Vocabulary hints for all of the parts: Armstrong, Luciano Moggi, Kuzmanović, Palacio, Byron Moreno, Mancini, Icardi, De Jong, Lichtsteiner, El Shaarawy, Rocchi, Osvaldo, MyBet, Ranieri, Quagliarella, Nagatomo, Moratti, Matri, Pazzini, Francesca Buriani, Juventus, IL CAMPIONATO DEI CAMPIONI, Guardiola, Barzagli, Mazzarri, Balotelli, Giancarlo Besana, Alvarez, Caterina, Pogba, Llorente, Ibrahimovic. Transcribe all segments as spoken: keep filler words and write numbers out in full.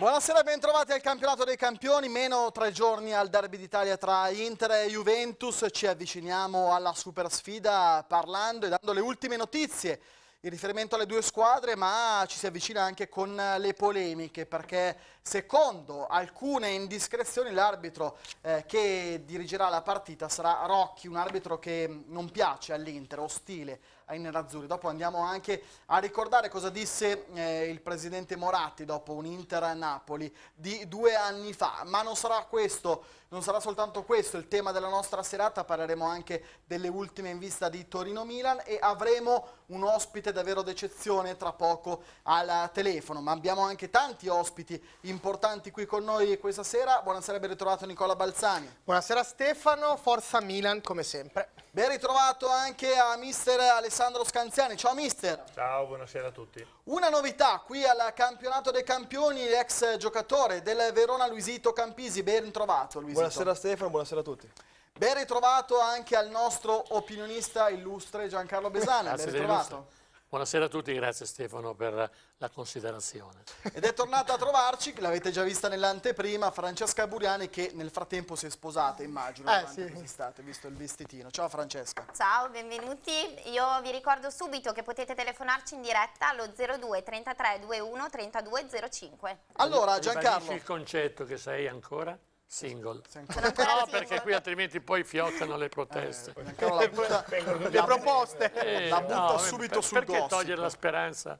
Buonasera, bentrovati al campionato dei campioni. Meno tre giorni al derby d'Italia tra Inter e Juventus. Ci avviciniamo alla super sfida parlando e dando le ultime notizie in riferimento alle due squadre, ma ci si avvicina anche con le polemiche, perché secondo alcune indiscrezioni l'arbitro eh, che dirigerà la partita sarà Rocchi, un arbitro che non piace all'Inter, ostile ai nerazzurri. Dopo andiamo anche a ricordare cosa disse eh, il presidente Moratti dopo un Inter-Napoli di due anni fa, ma non sarà questo, non sarà soltanto questo il tema della nostra serata. Parleremo anche delle ultime in vista di Torino-Milan e avremo un ospite davvero d'eccezione tra poco al telefono, ma abbiamo anche tanti ospiti importanti qui con noi questa sera. Buonasera, ben ritrovato Nicola Balzani. Buonasera Stefano, forza Milan come sempre. Ben ritrovato anche a mister Alessandro Scanziani. Ciao mister. Ciao, buonasera a tutti. Una novità qui al campionato dei campioni, l'ex giocatore del Verona Luisito Campisi. Ben ritrovato Luisito. Buonasera Stefano, buonasera a tutti. Ben ritrovato anche al nostro opinionista illustre Giancarlo Besana. Ben ritrovato. Buonasera a tutti, grazie Stefano per la considerazione. Ed è tornata a trovarci, l'avete già vista nell'anteprima, Francesca Buriani, che nel frattempo si è sposata, immagino, eh, sì. Quest'estate, visto il vestitino. Ciao Francesca. Ciao, benvenuti. Io vi ricordo subito che potete telefonarci in diretta allo zero due trentatré ventuno trentadue zero cinque. Allora Giancarlo, ribadisci il concetto che sei ancora single. No, perché qui altrimenti poi fioccano le proteste. Eh, la butta, le proposte. Eh, la butta no, subito per, sul perché gossip. Perché togliere la speranza?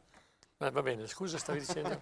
Ma va bene, scusa, stavi dicendo...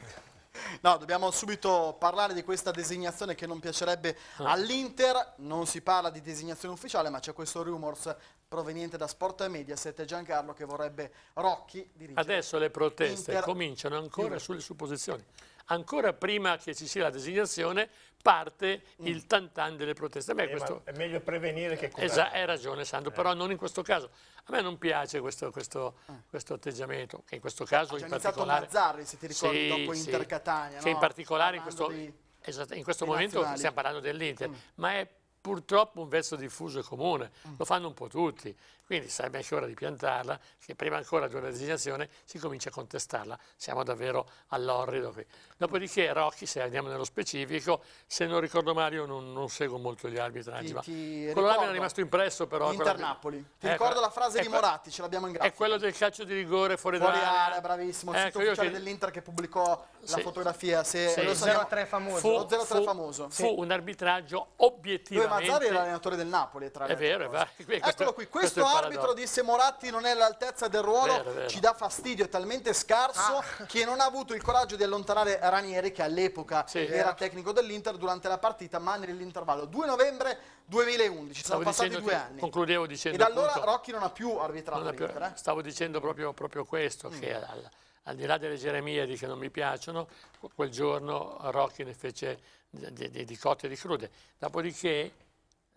No, dobbiamo subito parlare di questa designazione che non piacerebbe all'Inter. Non si parla di designazione ufficiale, ma c'è questo rumors proveniente da Sport Mediaset e Giancarlo che vorrebbe Rocchi dirigere. Adesso le proteste Inter... cominciano ancora sulle supposizioni. Ancora prima che ci sia la designazione parte mm. il tantan delle proteste. Beh, eh, questo... È meglio prevenire che curare. Esatto, hai ragione Sandro, eh. però non in questo caso. A me non piace questo, questo, eh. questo atteggiamento, che in questo caso ah, in particolare... iniziato Mazzarri, se ti ricordi, sì, dopo sì. Inter Catania. Che no? in particolare in questo, dei... esatto, in questo momento nazionali. stiamo parlando dell'Inter, mm. ma è purtroppo un vezzo diffuso e comune, mm. lo fanno un po' tutti. Quindi sarebbe anche ora di piantarla, che prima ancora di una designazione si comincia a contestarla. Siamo davvero all'orrido qui. Dopodiché Rocchi, se andiamo nello specifico, se non ricordo male, io non, non seguo molto gli arbitraggi, ti, ma ti quello là mi è rimasto impresso però. Inter-Napoli. Ti eh, ricordo la frase di Moratti, ce l'abbiamo in grafica. È quello del calcio di rigore fuori, fuori dall'area. Fuori area, bravissimo. Il ecco, sito ufficiale ti... dell'Inter che pubblicò sì. la fotografia. Se sì. Lo zero tre famoso. Fu, lo zero tre fu, famoso. Fu sì. un arbitraggio obiettivamente... Lui Mazzarri era l'allenatore del Napoli, tra le altre cose. È vero, è vero. Eccolo qui, questo è arbitro disse Moratti non è all'altezza del ruolo, vero, vero. ci dà fastidio, è talmente scarso ah. che non ha avuto il coraggio di allontanare Ranieri, che all'epoca sì, era tecnico dell'Inter, durante la partita, ma nell'intervallo due novembre duemilaundici, sono passati due che, anni. Concludevo dicendo, e da allora Rocchi non ha più arbitrato l'Inter. Eh? Stavo dicendo proprio, proprio questo, mm. che al, al di là delle geremiadi che non mi piacciono, quel giorno Rocchi ne fece di, di, di cotte e di crude. Dopodiché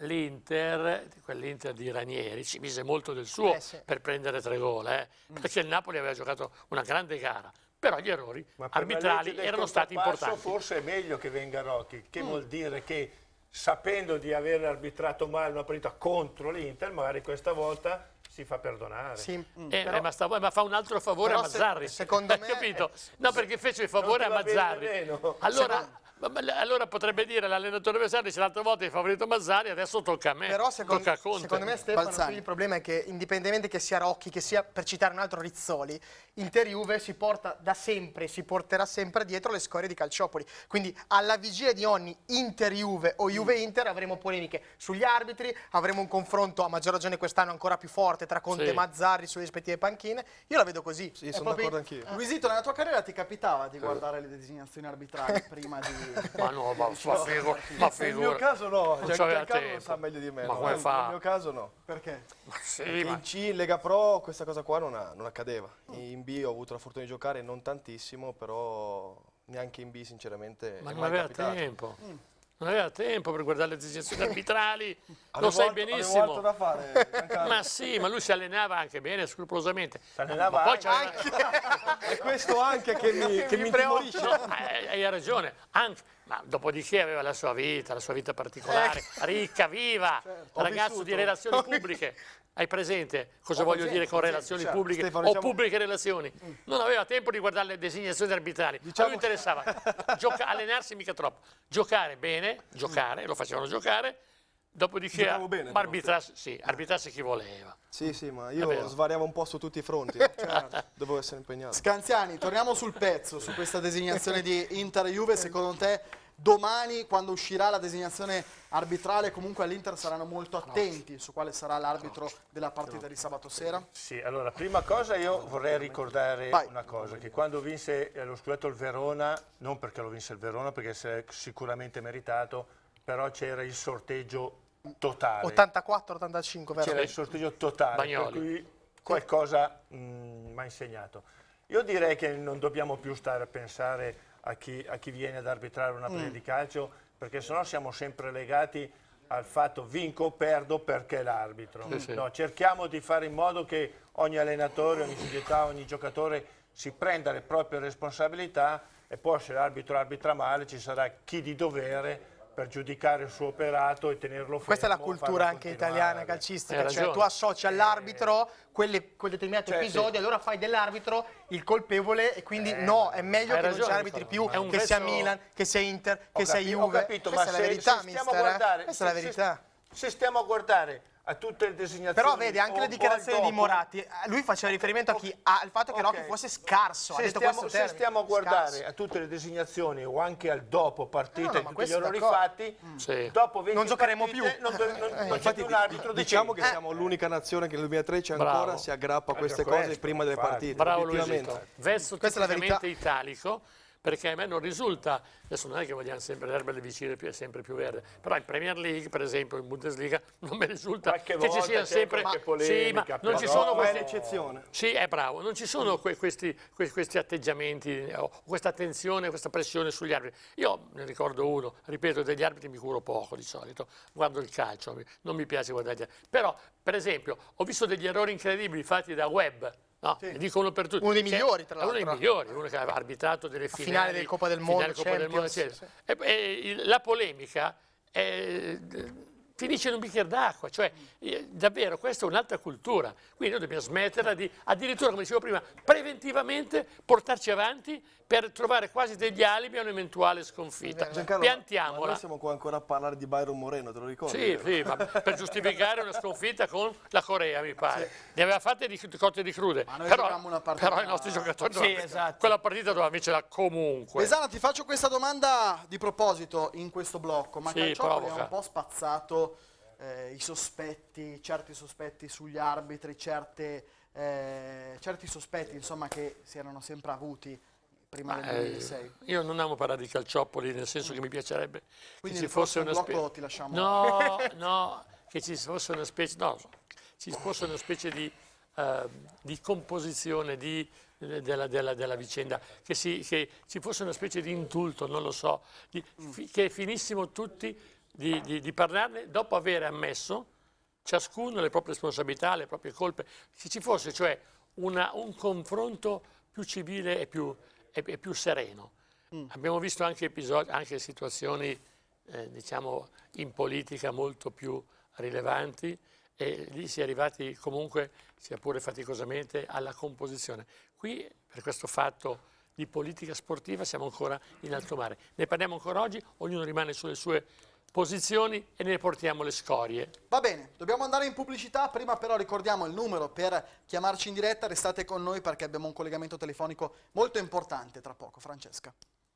l'Inter, quell'Inter di Ranieri, ci mise molto del suo eh sì. per prendere tre gol, eh? perché il Napoli aveva giocato una grande gara, però gli errori arbitrali erano stati importanti. Forse è meglio che venga Rocchi, che mm. vuol dire che sapendo di aver arbitrato male una partita contro l'Inter, magari questa volta si fa perdonare. Sì, eh, però, eh, ma, sta, ma fa un altro favore a Mazzarri, se, secondo me, capito? No, perché fece il favore a Mazzarri. Allora... Allora potrebbe dire l'allenatore avversario, se l'altra volta hai favorito Mazzarri, adesso tocca a me. Però secondo, tocca a Conte. Secondo me Stefano, il problema è che indipendentemente che sia Rocchi, che sia, per citare un altro, Rizzoli, Inter-Juve si porta da sempre, si porterà sempre dietro le scorie di Calciopoli. Quindi alla vigilia di ogni Inter-Juve o Juve-Inter avremo polemiche sugli arbitri, avremo un confronto a maggior ragione quest'anno ancora più forte tra Conte sì. e Mazzarri sulle rispettive panchine. Io la vedo così. Sì, sono d'accordo anch'io. Luisito, nella tua carriera ti capitava di guardare eh. le designazioni arbitrali prima di... Ma no, ma, ma, figo, ma nel mio caso no, cioè, Giancarlo lo sa meglio di me. Ma no, come fa? Nel mio caso no. Perché? Sì, in C, in Lega Pro, questa cosa qua non, ha, non accadeva. In B ho avuto la fortuna di giocare, non tantissimo, però neanche in B sinceramente. Ma non aveva capitato. tempo. Mm. Non aveva tempo per guardare le designazioni arbitrali, lo sai benissimo. Avevo altro da fare, ma sì, ma lui si allenava anche bene, scrupolosamente. Si allenava poi anche. È questo anche che mi, che mi, mi preoccupa. No, hai, hai ragione, anche. Ma dopodiché aveva la sua vita, la sua vita particolare, eh. ricca, viva, certo, ragazzo di relazioni ho pubbliche. Hai presente cosa ho voglio gente, dire con gente, relazioni certo, pubbliche Stefano, o diciamo... pubbliche relazioni? Mm. Non aveva tempo di guardare le designazioni arbitrali, diciamo... a lui interessava Gioca... allenarsi mica troppo, giocare bene, giocare, mm. lo facevano giocare, dopodiché bene, arbitrasse, sì, arbitrasse chi voleva. Sì, sì, ma io svariavo un po' su tutti i fronti, eh. cioè, dovevo essere impegnato. Scanziani, torniamo sul pezzo, su questa designazione di Inter-Juve, secondo te... Domani, quando uscirà la designazione arbitrale, comunque all'Inter saranno molto attenti su quale sarà l'arbitro della partita di sabato sera? Sì, allora, prima cosa io vorrei ricordare Vai. una cosa, che quando vinse lo scudetto il Verona, non perché lo vinse il Verona, perché si è sicuramente meritato, però c'era il sorteggio totale. ottantaquattro ottantacinque, vero? C'era il sorteggio totale, Bagnoli. Per cui qualcosa mi ha insegnato. Io direi che non dobbiamo più stare a pensare... A chi, a chi viene ad arbitrare una partita mm. di calcio, perché sennò siamo sempre legati al fatto vinco o perdo perché l'arbitro. Sì, sì. No, cerchiamo di fare in modo che ogni allenatore, ogni società, ogni giocatore si prenda le proprie responsabilità e poi se l'arbitro arbitra male ci sarà chi di dovere per giudicare il suo operato e tenerlo fermo. Questa è la cultura anche italiana calcistica, cioè tu associ all'arbitro quel determinato cioè, episodio, sì. allora fai dell'arbitro il colpevole e quindi eh, no, è meglio che ragione, non ci arbitri più, che verso... sia Milan, che sia Inter, che capito, sia Juve. Ho capito, questa ma è se, la verità, se mister, guardare, eh? Questa se, è la verità. Se stiamo a guardare a tutte le designazioni... Però vedi, anche le dichiarazioni dopo, di Moratti, lui faceva riferimento a chi, al fatto che okay. Rocchi fosse scarso. Se, ha detto stiamo, se stiamo a guardare scarso. a tutte le designazioni o anche al dopo partita, no, no, tutti gli errori fatti, mm. sì. dopo venti non giocheremo partite, più. Non, non, eh, non c'è più un arbitro. Diciamo che eh. siamo l'unica nazione che nel duemilatredici ancora Bravo. si aggrappa a queste Bravo. cose prima delle partite. Bravo Luisito, verso tipicamente italico. Perché a me non risulta, adesso non è che vogliamo sempre l'erba le vicine più, sempre più verde, però in Premier League, per esempio, in Bundesliga, non mi risulta che ci siano sempre... Ma, polemica, sì, ma non però, ci sono queste, è l'eccezione. Sì, è bravo, non ci sono que, questi, que, questi atteggiamenti, questa attenzione, questa pressione sugli arbitri. Io ne ricordo uno, ripeto, degli arbitri mi curo poco di solito, guardo il calcio, non mi piace guardare gli arbitri. Però, per esempio, ho visto degli errori incredibili fatti da Webb, no, sì. dicono per tutti. Uno dei migliori, tra l'altro. Uno dei migliori, uno che ha arbitrato delle finali, finale del Coppa del Mondo, Coppa del Mondo eccetera. Sì. E, e, la polemica è, finisce in un bicchiere d'acqua, cioè davvero questa è un'altra cultura, quindi noi dobbiamo smetterla di, addirittura come dicevo prima, preventivamente portarci avanti per trovare quasi degli alibi a un'eventuale sconfitta. Giancarlo, piantiamola. Ma noi siamo qua ancora a parlare di Byron Moreno, te lo ricordi? Sì, sì, ma per giustificare una sconfitta con la Corea, mi pare. Sì. Ne aveva fatte di cotte di crude, però, una partita... però i nostri giocatori, sì, esatto. quella partita doveva vincerla comunque. Besana, ti faccio questa domanda di proposito in questo blocco, ma sì, Calciopoli ha un po' spazzato Eh, i sospetti, certi sospetti sugli arbitri, certe, eh, certi sospetti insomma che si erano sempre avuti prima Ma del duemilasei. Eh, io non amo parlare di Calciopoli, nel senso mm. che mi piacerebbe Quindi che ci fosse una specie... No, no, che ci fosse una specie, no, ci fosse una specie di, uh, di composizione di... Della, della, della vicenda, che, si, che ci fosse una specie di indulto, non lo so, di, fi, che finissimo tutti di, di, di parlarne dopo aver ammesso ciascuno le proprie responsabilità, le proprie colpe, che ci fosse cioè una, un confronto più civile e più, e, e più sereno. Mm. Abbiamo visto anche episodi, anche situazioni eh, diciamo in politica molto più rilevanti, e lì si è arrivati comunque, sia pure faticosamente, alla composizione. Qui, per questo fatto di politica sportiva, siamo ancora in alto mare. Ne parliamo ancora oggi, ognuno rimane sulle sue posizioni e ne portiamo le scorie. Va bene, dobbiamo andare in pubblicità, prima però ricordiamo il numero per chiamarci in diretta, restate con noi perché abbiamo un collegamento telefonico molto importante tra poco. Francesca.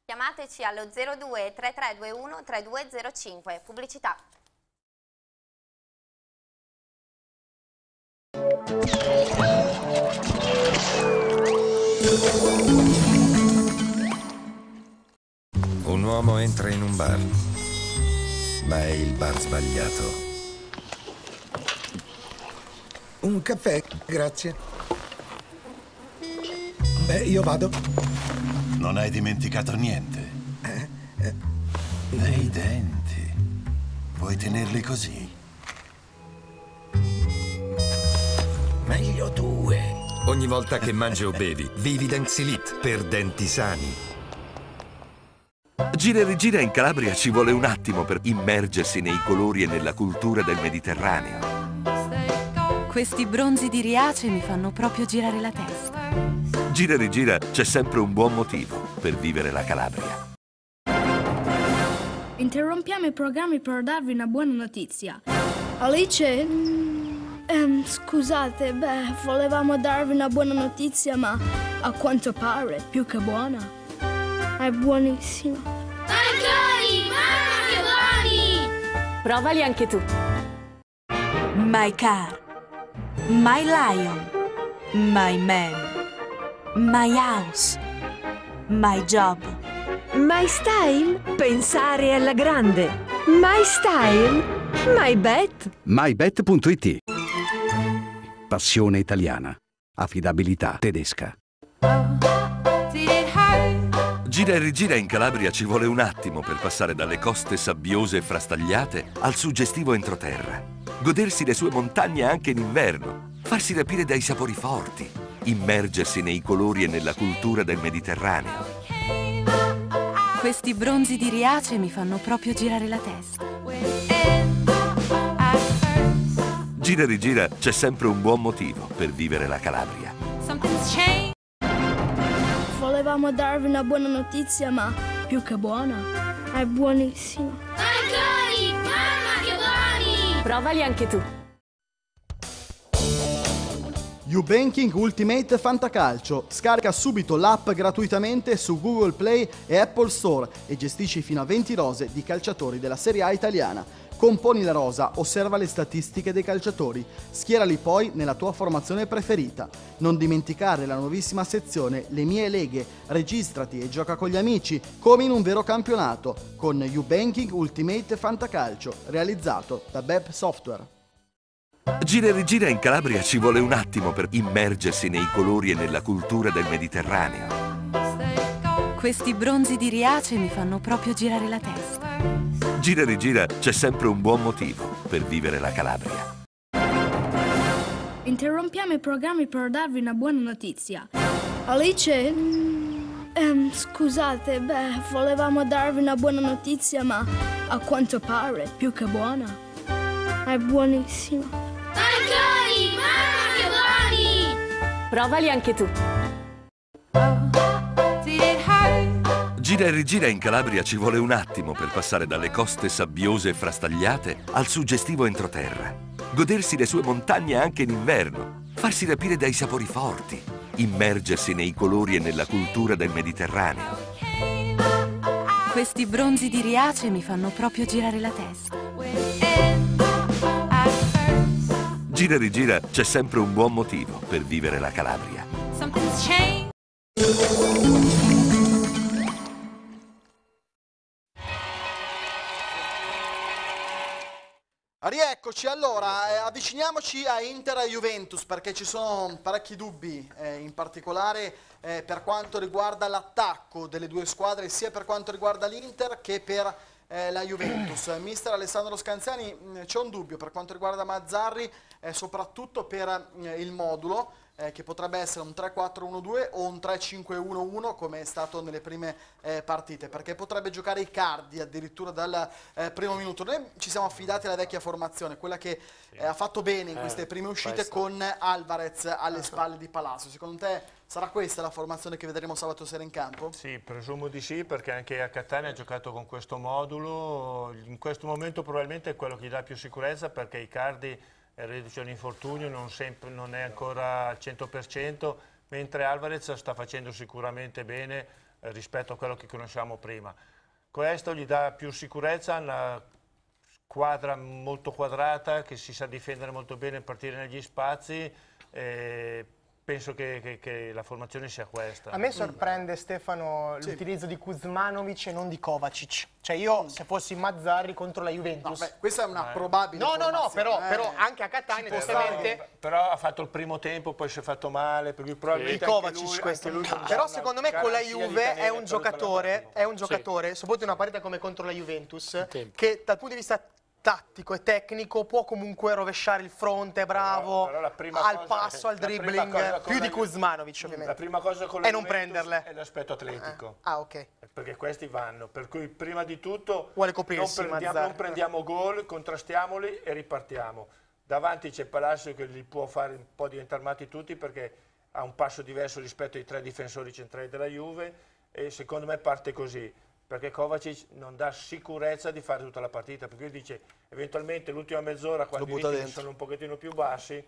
Chiamateci allo zero due trentatré ventuno trentadue zero cinque, pubblicità. Un uomo entra in un bar, ma è il bar sbagliato. Un caffè, grazie. Beh, io vado. Non hai dimenticato niente? Eh, eh. Nei denti. Vuoi tenerli così? Meglio due. Ogni volta che mangi o bevi, Vividex Elite per denti sani. Gira e rigira in Calabria ci vuole un attimo per immergersi nei colori e nella cultura del Mediterraneo. Questi bronzi di Riace mi fanno proprio girare la testa. Gira e rigira c'è sempre un buon motivo per vivere la Calabria. Interrompiamo i programmi per darvi una buona notizia. Alice? Mm, ehm, scusate, beh, volevamo darvi una buona notizia, ma a quanto pare più che buona. È buonissima. Margoli, Margoli! Provali anche tu. My car, my lion, my man, my house, my job. My style? Pensare alla grande. My style? My bet? my bet punto it. Passione italiana. Affidabilità tedesca. Gira e rigira in Calabria ci vuole un attimo per passare dalle coste sabbiose e frastagliate al suggestivo entroterra. Godersi le sue montagne anche in inverno. Farsi rapire dai sapori forti. Immergersi nei colori e nella cultura del Mediterraneo. Questi bronzi di Riace mi fanno proprio girare la testa. Gira e rigira c'è sempre un buon motivo per vivere la Calabria. Volevamo darvi una buona notizia, ma più che buona, è buonissima. Margoli, mamma che buoni! Provali anche tu. YouBanking Ultimate Fantacalcio. Scarica subito l'app gratuitamente su Google Play e Apple Store e gestisci fino a venti rose di calciatori della Serie A italiana. Componi la rosa, osserva le statistiche dei calciatori, schierali poi nella tua formazione preferita. Non dimenticare la nuovissima sezione Le mie leghe, registrati e gioca con gli amici come in un vero campionato con YouBanking Ultimate Fantacalcio, realizzato da Beb Software. Gira e rigira in Calabria ci vuole un attimo per immergersi nei colori e nella cultura del Mediterraneo. Questi bronzi di Riace mi fanno proprio girare la testa. Gira e rigira c'è sempre un buon motivo per vivere la Calabria. Interrompiamo i programmi per darvi una buona notizia. Alice? Mm, ehm, scusate, beh, volevamo darvi una buona notizia, ma a quanto pare più che buona. È buonissima. Margoli, mamma che buoni! Provali anche tu. Gira e rigira in Calabria ci vuole un attimo per passare dalle coste sabbiose e frastagliate al suggestivo entroterra. Godersi le sue montagne anche in inverno. Farsi rapire dai sapori forti. Immergersi nei colori e nella cultura del Mediterraneo. Questi bronzi di Riace mi fanno proprio girare la testa. Gira e rigira c'è sempre un buon motivo per vivere la Calabria. Rieccoci, allora, avviciniamoci a Inter e Juventus perché ci sono parecchi dubbi, eh, in particolare eh, per quanto riguarda l'attacco delle due squadre, sia per quanto riguarda l'Inter che per Eh, la Juventus. Mister Alessandro Scanziani, c'è un dubbio per quanto riguarda Mazzarri, eh, soprattutto per eh, il modulo, eh, che potrebbe essere un tre quattro uno due o un tre cinque uno uno come è stato nelle prime eh, partite, perché potrebbe giocare Icardi addirittura dal eh, primo minuto. Noi ci siamo affidati alla vecchia formazione, quella che sì. eh, ha fatto bene in queste eh, prime uscite questo. Con Alvarez alle spalle di Palacio. Secondo te sarà questa la formazione che vedremo sabato sera in campo? Sì, presumo di sì, perché anche a Catania ha giocato con questo modulo. In questo momento probabilmente è quello che gli dà più sicurezza, perché Icardi è reduce all'infortunio, non, non è ancora al cento per cento, mentre Alvarez sta facendo sicuramente bene eh, rispetto a quello che conosciamo prima. Questo gli dà più sicurezza, una squadra molto quadrata che si sa difendere molto bene e partire negli spazi. Eh, Penso che, che, che la formazione sia questa. A me sorprende, Stefano, sì, l'utilizzo di Kuzmanović e non di Kovacic. Cioè io, se fossi Mazzarri contro la Juventus... No, beh, questa è una eh. probabile No, no, no, però, eh. però anche a Catania, giustamente... Però ha fatto il primo tempo, poi si è fatto male, perché probabilmente... Sì, Kovacic lui, questo. Lui no. Però secondo me con la Juve è un giocatore, è un giocatore, sì, soprattutto in una partita come contro la Juventus, che dal punto di vista tattico e tecnico può comunque rovesciare il fronte, è bravo, però, però al cosa, passo, al dribbling, più di Kuzmanović ovviamente. La prima cosa con la e non prenderle è l'aspetto atletico. Eh. Ah, ok. perché questi vanno, per cui prima di tutto vuole coprirsi, non prendiamo, non prendiamo gol, contrastiamoli e ripartiamo. Davanti c'è Palacio che li può fare un po' diventare matti tutti, perché ha un passo diverso rispetto ai tre difensori centrali della Juve, e secondo me parte così, perché Kovacic non dà sicurezza di fare tutta la partita, perché lui dice eventualmente l'ultima mezz'ora quando i ritmi sono un pochettino più bassi,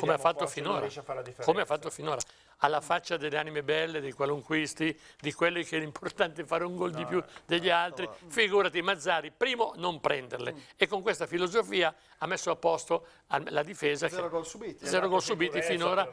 come ha fatto finora, riesce a fare la differenza. Come ha fatto finora, alla faccia delle anime belle, dei qualunquisti, di quelli che è importante fare un gol no, di più degli no, altri, no, no. Figurati Mazzarri, primo non prenderle, mm. e con questa filosofia ha messo a posto la difesa, zero che, gol subiti, zero gol subiti finora,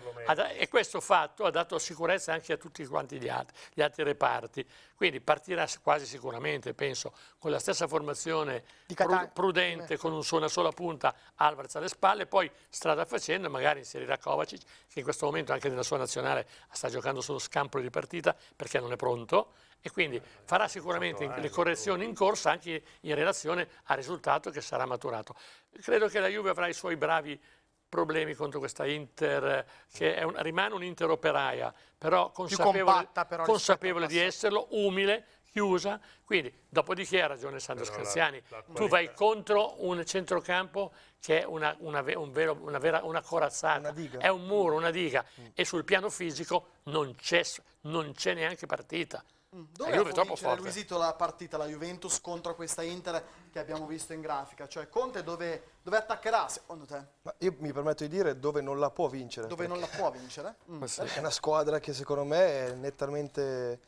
e questo fatto ha dato sicurezza anche a tutti quanti gli altri, gli altri reparti, quindi partirà quasi sicuramente, penso, con la stessa formazione pru prudente, Beh. con un su una sola punta, Alvarez alle spalle, poi strada facendo magari inserirà Kovacic, che in questo momento anche nella sua nazionale sta giocando solo scampoli di partita perché non è pronto, e quindi farà sicuramente le correzioni in corsa anche in relazione al risultato che sarà maturato. Credo che la Juve avrà i suoi bravi problemi contro questa Inter che è un, rimane un'Inter operaia, però consapevole, compatta, però, consapevole di esserlo, umile, chiusa, quindi dopodiché ha ragione Sandro Scanziani, tu vai contro un centrocampo che è una, una, un vero, una, vera, una corazzata, una è un muro, una diga, mm. e sul piano fisico non c'è neanche partita. Dove ha Luisito la partita, la Juventus contro questa Inter che abbiamo visto in grafica? Cioè Conte dove, dove attaccherà secondo te? Ma io mi permetto di dire dove non la può vincere. Dove non la può vincere? Mm. Sì. È una squadra che secondo me è nettamente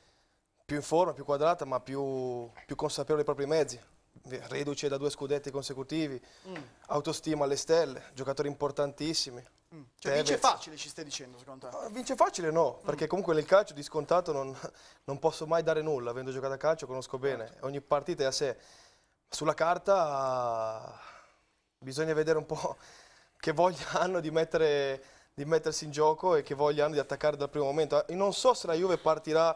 più in forma, più quadrata, ma più, più consapevole dei propri mezzi. Reduce da due scudetti consecutivi, mm. autostima alle stelle, giocatori importantissimi. Mm. Cioè vince facile, ci stai dicendo secondo te? Vince facile no, perché mm. comunque nel calcio di scontato non, non posso mai dare nulla, avendo giocato a calcio conosco bene, certo. Ogni partita è a sé. Sulla carta bisogna vedere un po' che voglia hanno di, mettere, di mettersi in gioco e che voglia hanno di attaccare dal primo momento. Io non so se la Juve partirà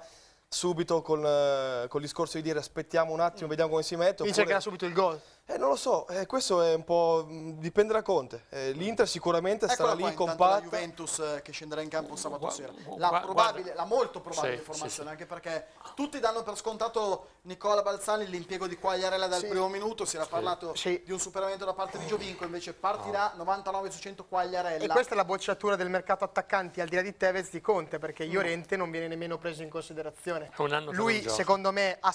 subito con, eh, con il discorso di dire aspettiamo un attimo, mm. vediamo come si mette. Vince oppure... che ha subito il gol. Eh, non lo so, eh, questo è un po', dipende da Conte, eh, l'Inter sicuramente Eccola sarà qua, lì compatta. La Juventus eh, che scenderà in campo sabato sera, la, probabile, la molto probabile sì, formazione, sì, sì. anche perché tutti danno per scontato Nicola Balzani, l'impiego di Quagliarella dal sì. primo minuto, si era sì. parlato sì. di un superamento da parte di Giovinco, invece partirà no. novantanove su cento Quagliarella. E questa è la bocciatura del mercato attaccanti, al di là di Tevez, di Conte, perché Llorente mm. non viene nemmeno preso in considerazione. Lui secondo me, ha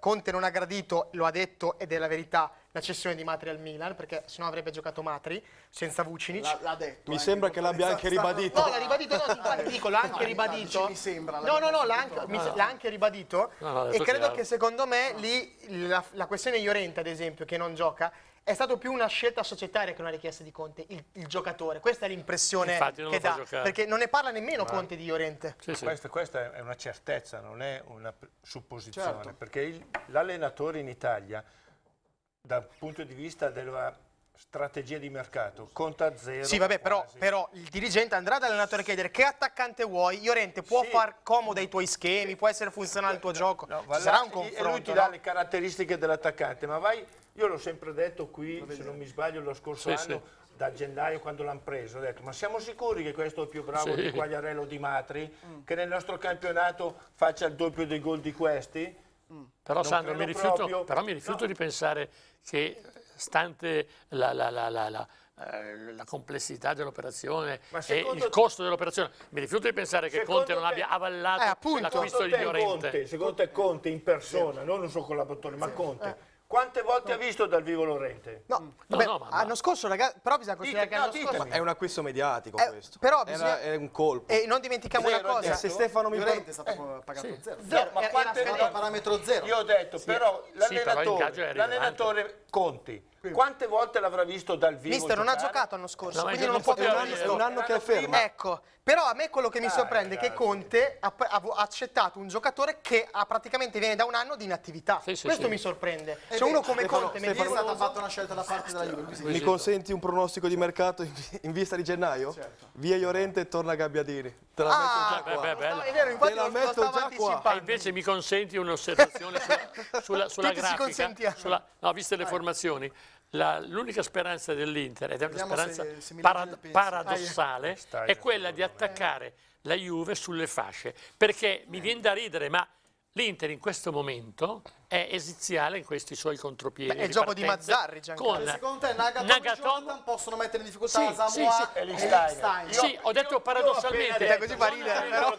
Conte non ha gradito, lo ha detto ed è la verità, la cessione di Matri al Milan, perché sennò avrebbe giocato Matri senza Vucinic. L'ha detto. Mi eh, sembra che l'abbia anche ribadito. No, l'ha ribadito, no, ti dico, l'ha anche ribadito. Mi sembra. No, no, no, l'ha anche, no. anche ribadito. No, no, e credo che secondo me lì la, la questione Llorente, ad esempio, che non gioca, è stata più una scelta societaria che una richiesta di Conte, il, il giocatore. Questa è l'impressione che dà, giocare. perché non ne parla nemmeno Ma... Conte di Llorente. Sì, sì. Questa, questa è una certezza, non è una supposizione, certo. perché l'allenatore in Italia dal punto di vista della strategia di mercato conta zero. Sì, vabbè, però, però il dirigente andrà dall'allenatore a chiedere che attaccante vuoi, Llorente può sì. far comodo ai tuoi schemi, può essere funzionale al tuo no, gioco, no, ci sarà un confronto. E lui ti dà no? le caratteristiche dell'attaccante, ma vai, io l'ho sempre detto qui, se non mi sbaglio lo scorso sì, anno, sì. da gennaio quando l'hanno preso, ho detto ma siamo sicuri che questo è più bravo sì. di Quagliarello o di Matri, mm. che nel nostro campionato faccia il doppio dei gol di questi? Mm. Però, Sandro, mi rifiuto, però mi rifiuto no. di pensare che, stante la, la, la, la, la, la complessità dell'operazione e il te... costo dell'operazione, mi rifiuto di pensare che Conte te... non abbia avallato eh, l'acquisto di Llorente. Secondo te Conte in persona, sì. non un suo collaboratore, sì. ma Conte... Eh. Quante volte no. ha visto dal vivo Llorente? No, vabbè, no, no ma, ma. L'anno scorso, ragazzi, però bisogna considerare Dite, che no, scorso... è un acquisto mediatico eh, questo. Però bisogna... è un colpo. E non dimentichiamo zero, una cosa, se Stefano mi Llorente è stato eh. pagato eh. zero. Sì. zero. Ma quante volte a parametro zero? Io ho detto, sì. però l'allenatore sì, Conti quante volte l'avrà visto dal vivo? Mister non ha giocato l'anno scorso, no, quindi non può più. È un anno che è fermo. Ecco, però a me quello che mi sorprende è che Conte ha accettato un giocatore che praticamente viene da un anno di inattività. Questo mi sorprende. C'è uno come Stefano, Conte, Stefano, mi è stata fatta una scelta da parte della Juve. Mi consenti un pronostico di mercato in, in vista di gennaio? Certo. Via Llorente e torna Gabbiadini. Te la ah, metto già beh, qua. Beh, è vero, infatti Te la metto già qua. E invece mi consenti un'osservazione sulla, sulla, sulla grafica. Sulla, no, viste le Vai. formazioni, l'unica speranza dell'Inter, ed è una Vediamo speranza se, se parad paradossale, ah, yeah. è quella di attaccare eh. la Juve sulle fasce. Perché eh. mi viene da ridere, ma l'Inter in questo momento è esiziale in questi suoi contropiedi. Beh, è il gioco di Mazzarri, Giancarlo. Con secondo te Nagatomo, Nagatomo possono mettere in difficoltà Samoa sì, sì, e Steiner? Steiner. Sì, io, ho detto io, paradossalmente. Io detto, così fa ridere, però.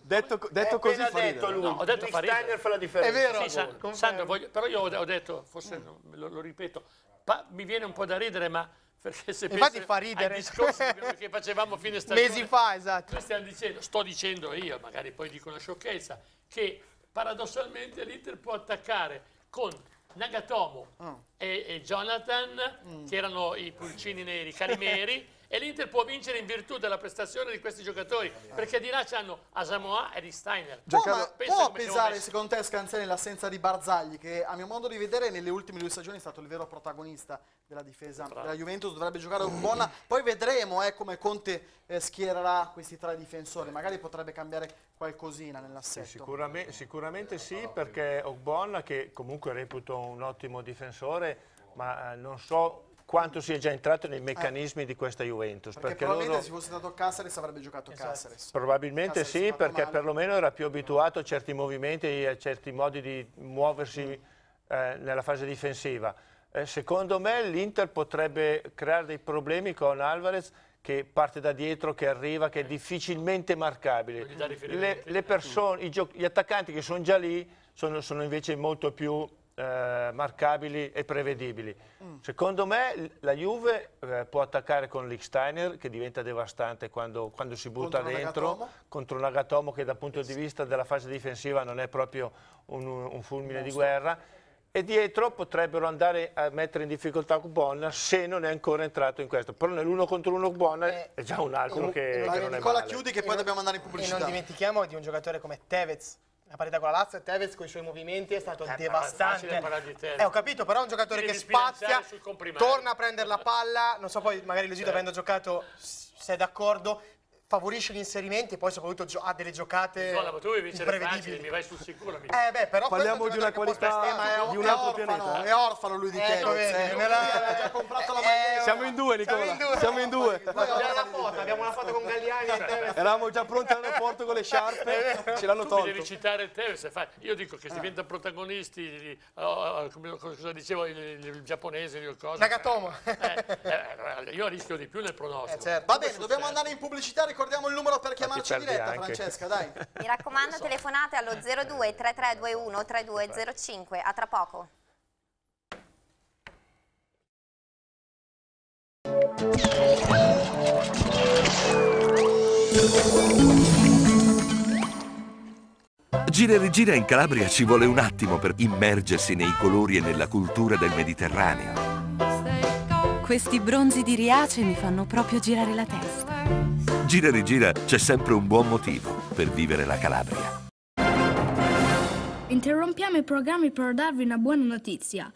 Detto, detto così fa ridere. No, ho detto fa ridere. Steiner fa la differenza. È vero. Sì, San, Sandro, voglio, però io ho detto, forse mm. lo, lo ripeto, pa, mi viene un po' da ridere, ma... Perché se infatti fa ridere ai discorsi che facevamo fine stagione mesi fa, esatto. Noi stiamo dicendo, sto dicendo io, magari poi dico una sciocchezza, che paradossalmente l'Inter può attaccare con Nagatomo mm. e, e Jonathan, mm. che erano i pulcini neri, carimeri, e l'Inter può vincere in virtù della prestazione di questi giocatori, perché di là c'hanno Asamoah e di Steiner. Può, ma, può pesare secondo te, Scanzani, l'assenza di Barzagli, che a mio modo di vedere nelle ultime due stagioni è stato il vero protagonista della difesa Bravo. della Juventus, dovrebbe giocare Ogbonna, poi vedremo eh, come Conte eh, schiererà questi tre difensori, magari potrebbe cambiare qualcosina nell'assetto. Sì, sicuramente sicuramente sì, perché Ogbonna, che comunque reputo un ottimo difensore, ma eh, non so quanto sia già entrato nei meccanismi eh. di questa Juventus. Perché, perché probabilmente loro... se fosse stato Caceres avrebbe giocato esatto. Caceres. Probabilmente Caceres sì, perché male. perlomeno era più abituato a certi movimenti, a certi modi di muoversi mm. eh, nella fase difensiva. Eh, secondo me l'Inter potrebbe creare dei problemi con Alvarez, che parte da dietro, che arriva, che è difficilmente marcabile. Le, le persone, i gli attaccanti che sono già lì sono, sono invece molto più... Eh, marcabili e prevedibili. Mm. Secondo me la Juve eh, può attaccare con Lichtsteiner, che diventa devastante quando, quando si butta contro dentro Nagatomo. contro Nagatomo, che dal punto di vista della fase difensiva non è proprio un, un fulmine non di so. guerra, e dietro potrebbero andare a mettere in difficoltà Ogbonna, se non è ancora entrato in questo. Però nell'uno contro uno Ogbonna eh, è già un altro e, che, e che non è male. La chiudi che poi e dobbiamo andare in pubblicità. E non dimentichiamo di un giocatore come Tevez. La partita con la Lazio, Tevez con i suoi movimenti è stato eh, devastante. Eh, ho capito, però è un giocatore che spazia, torna a prendere la palla, non so poi magari Luciano, avendo giocato, se è d'accordo, favorisce gli inserimenti e poi soprattutto ha delle giocate no, tu imprevedibili. Mi vai sul sicuro. Mi... Eh beh, però parliamo di una qualità, è, di un altro pianeta. È orfano lui di Tevez. Siamo in due, Nicola. Siamo in due. Abbiamo una foto con Galliani e Tevez. Eravamo già pronti all'aeroporto con le sciarpe, ce l'hanno tolto. Tu devi citare Tevez. Io dico che si diventa protagonisti, cosa dicevo, il giapponese, il cosa. Nagatomo. Io rischio di più nel pronostico. Va bene, dobbiamo andare in pubblicità. Ricordiamo il numero per chiamarci in diretta, anche. Francesca, dai. Mi raccomando, so. telefonate allo zero due tre tre due uno tre due zero cinque. A tra poco. Gira e rigira in Calabria ci vuole un attimo per immergersi nei colori e nella cultura del Mediterraneo. Questi bronzi di Riace mi fanno proprio girare la testa. Gira e rigira c'è sempre un buon motivo per vivere la Calabria. Interrompiamo i programmi per darvi una buona notizia.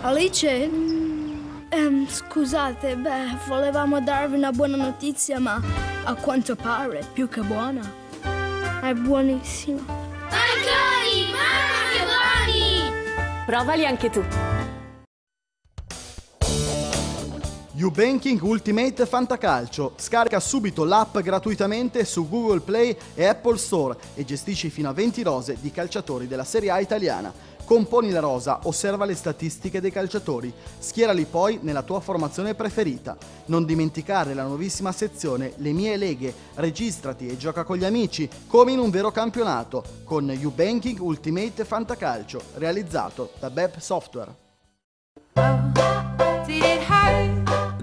Alice? Mm, ehm, scusate, beh, volevamo darvi una buona notizia, ma a quanto pare più che buona. È buonissima. Panconi, mamma che buoni! Provali anche tu. YouBanking Ultimate Fantacalcio. Scarica subito l'app gratuitamente su Google Play e Apple Store e gestisci fino a venti rose di calciatori della Serie A italiana. Componi la rosa, osserva le statistiche dei calciatori, schierali poi nella tua formazione preferita. Non dimenticare la nuovissima sezione Le mie leghe, registrati e gioca con gli amici come in un vero campionato con YouBanking Ultimate Fantacalcio, realizzato da Beb Software.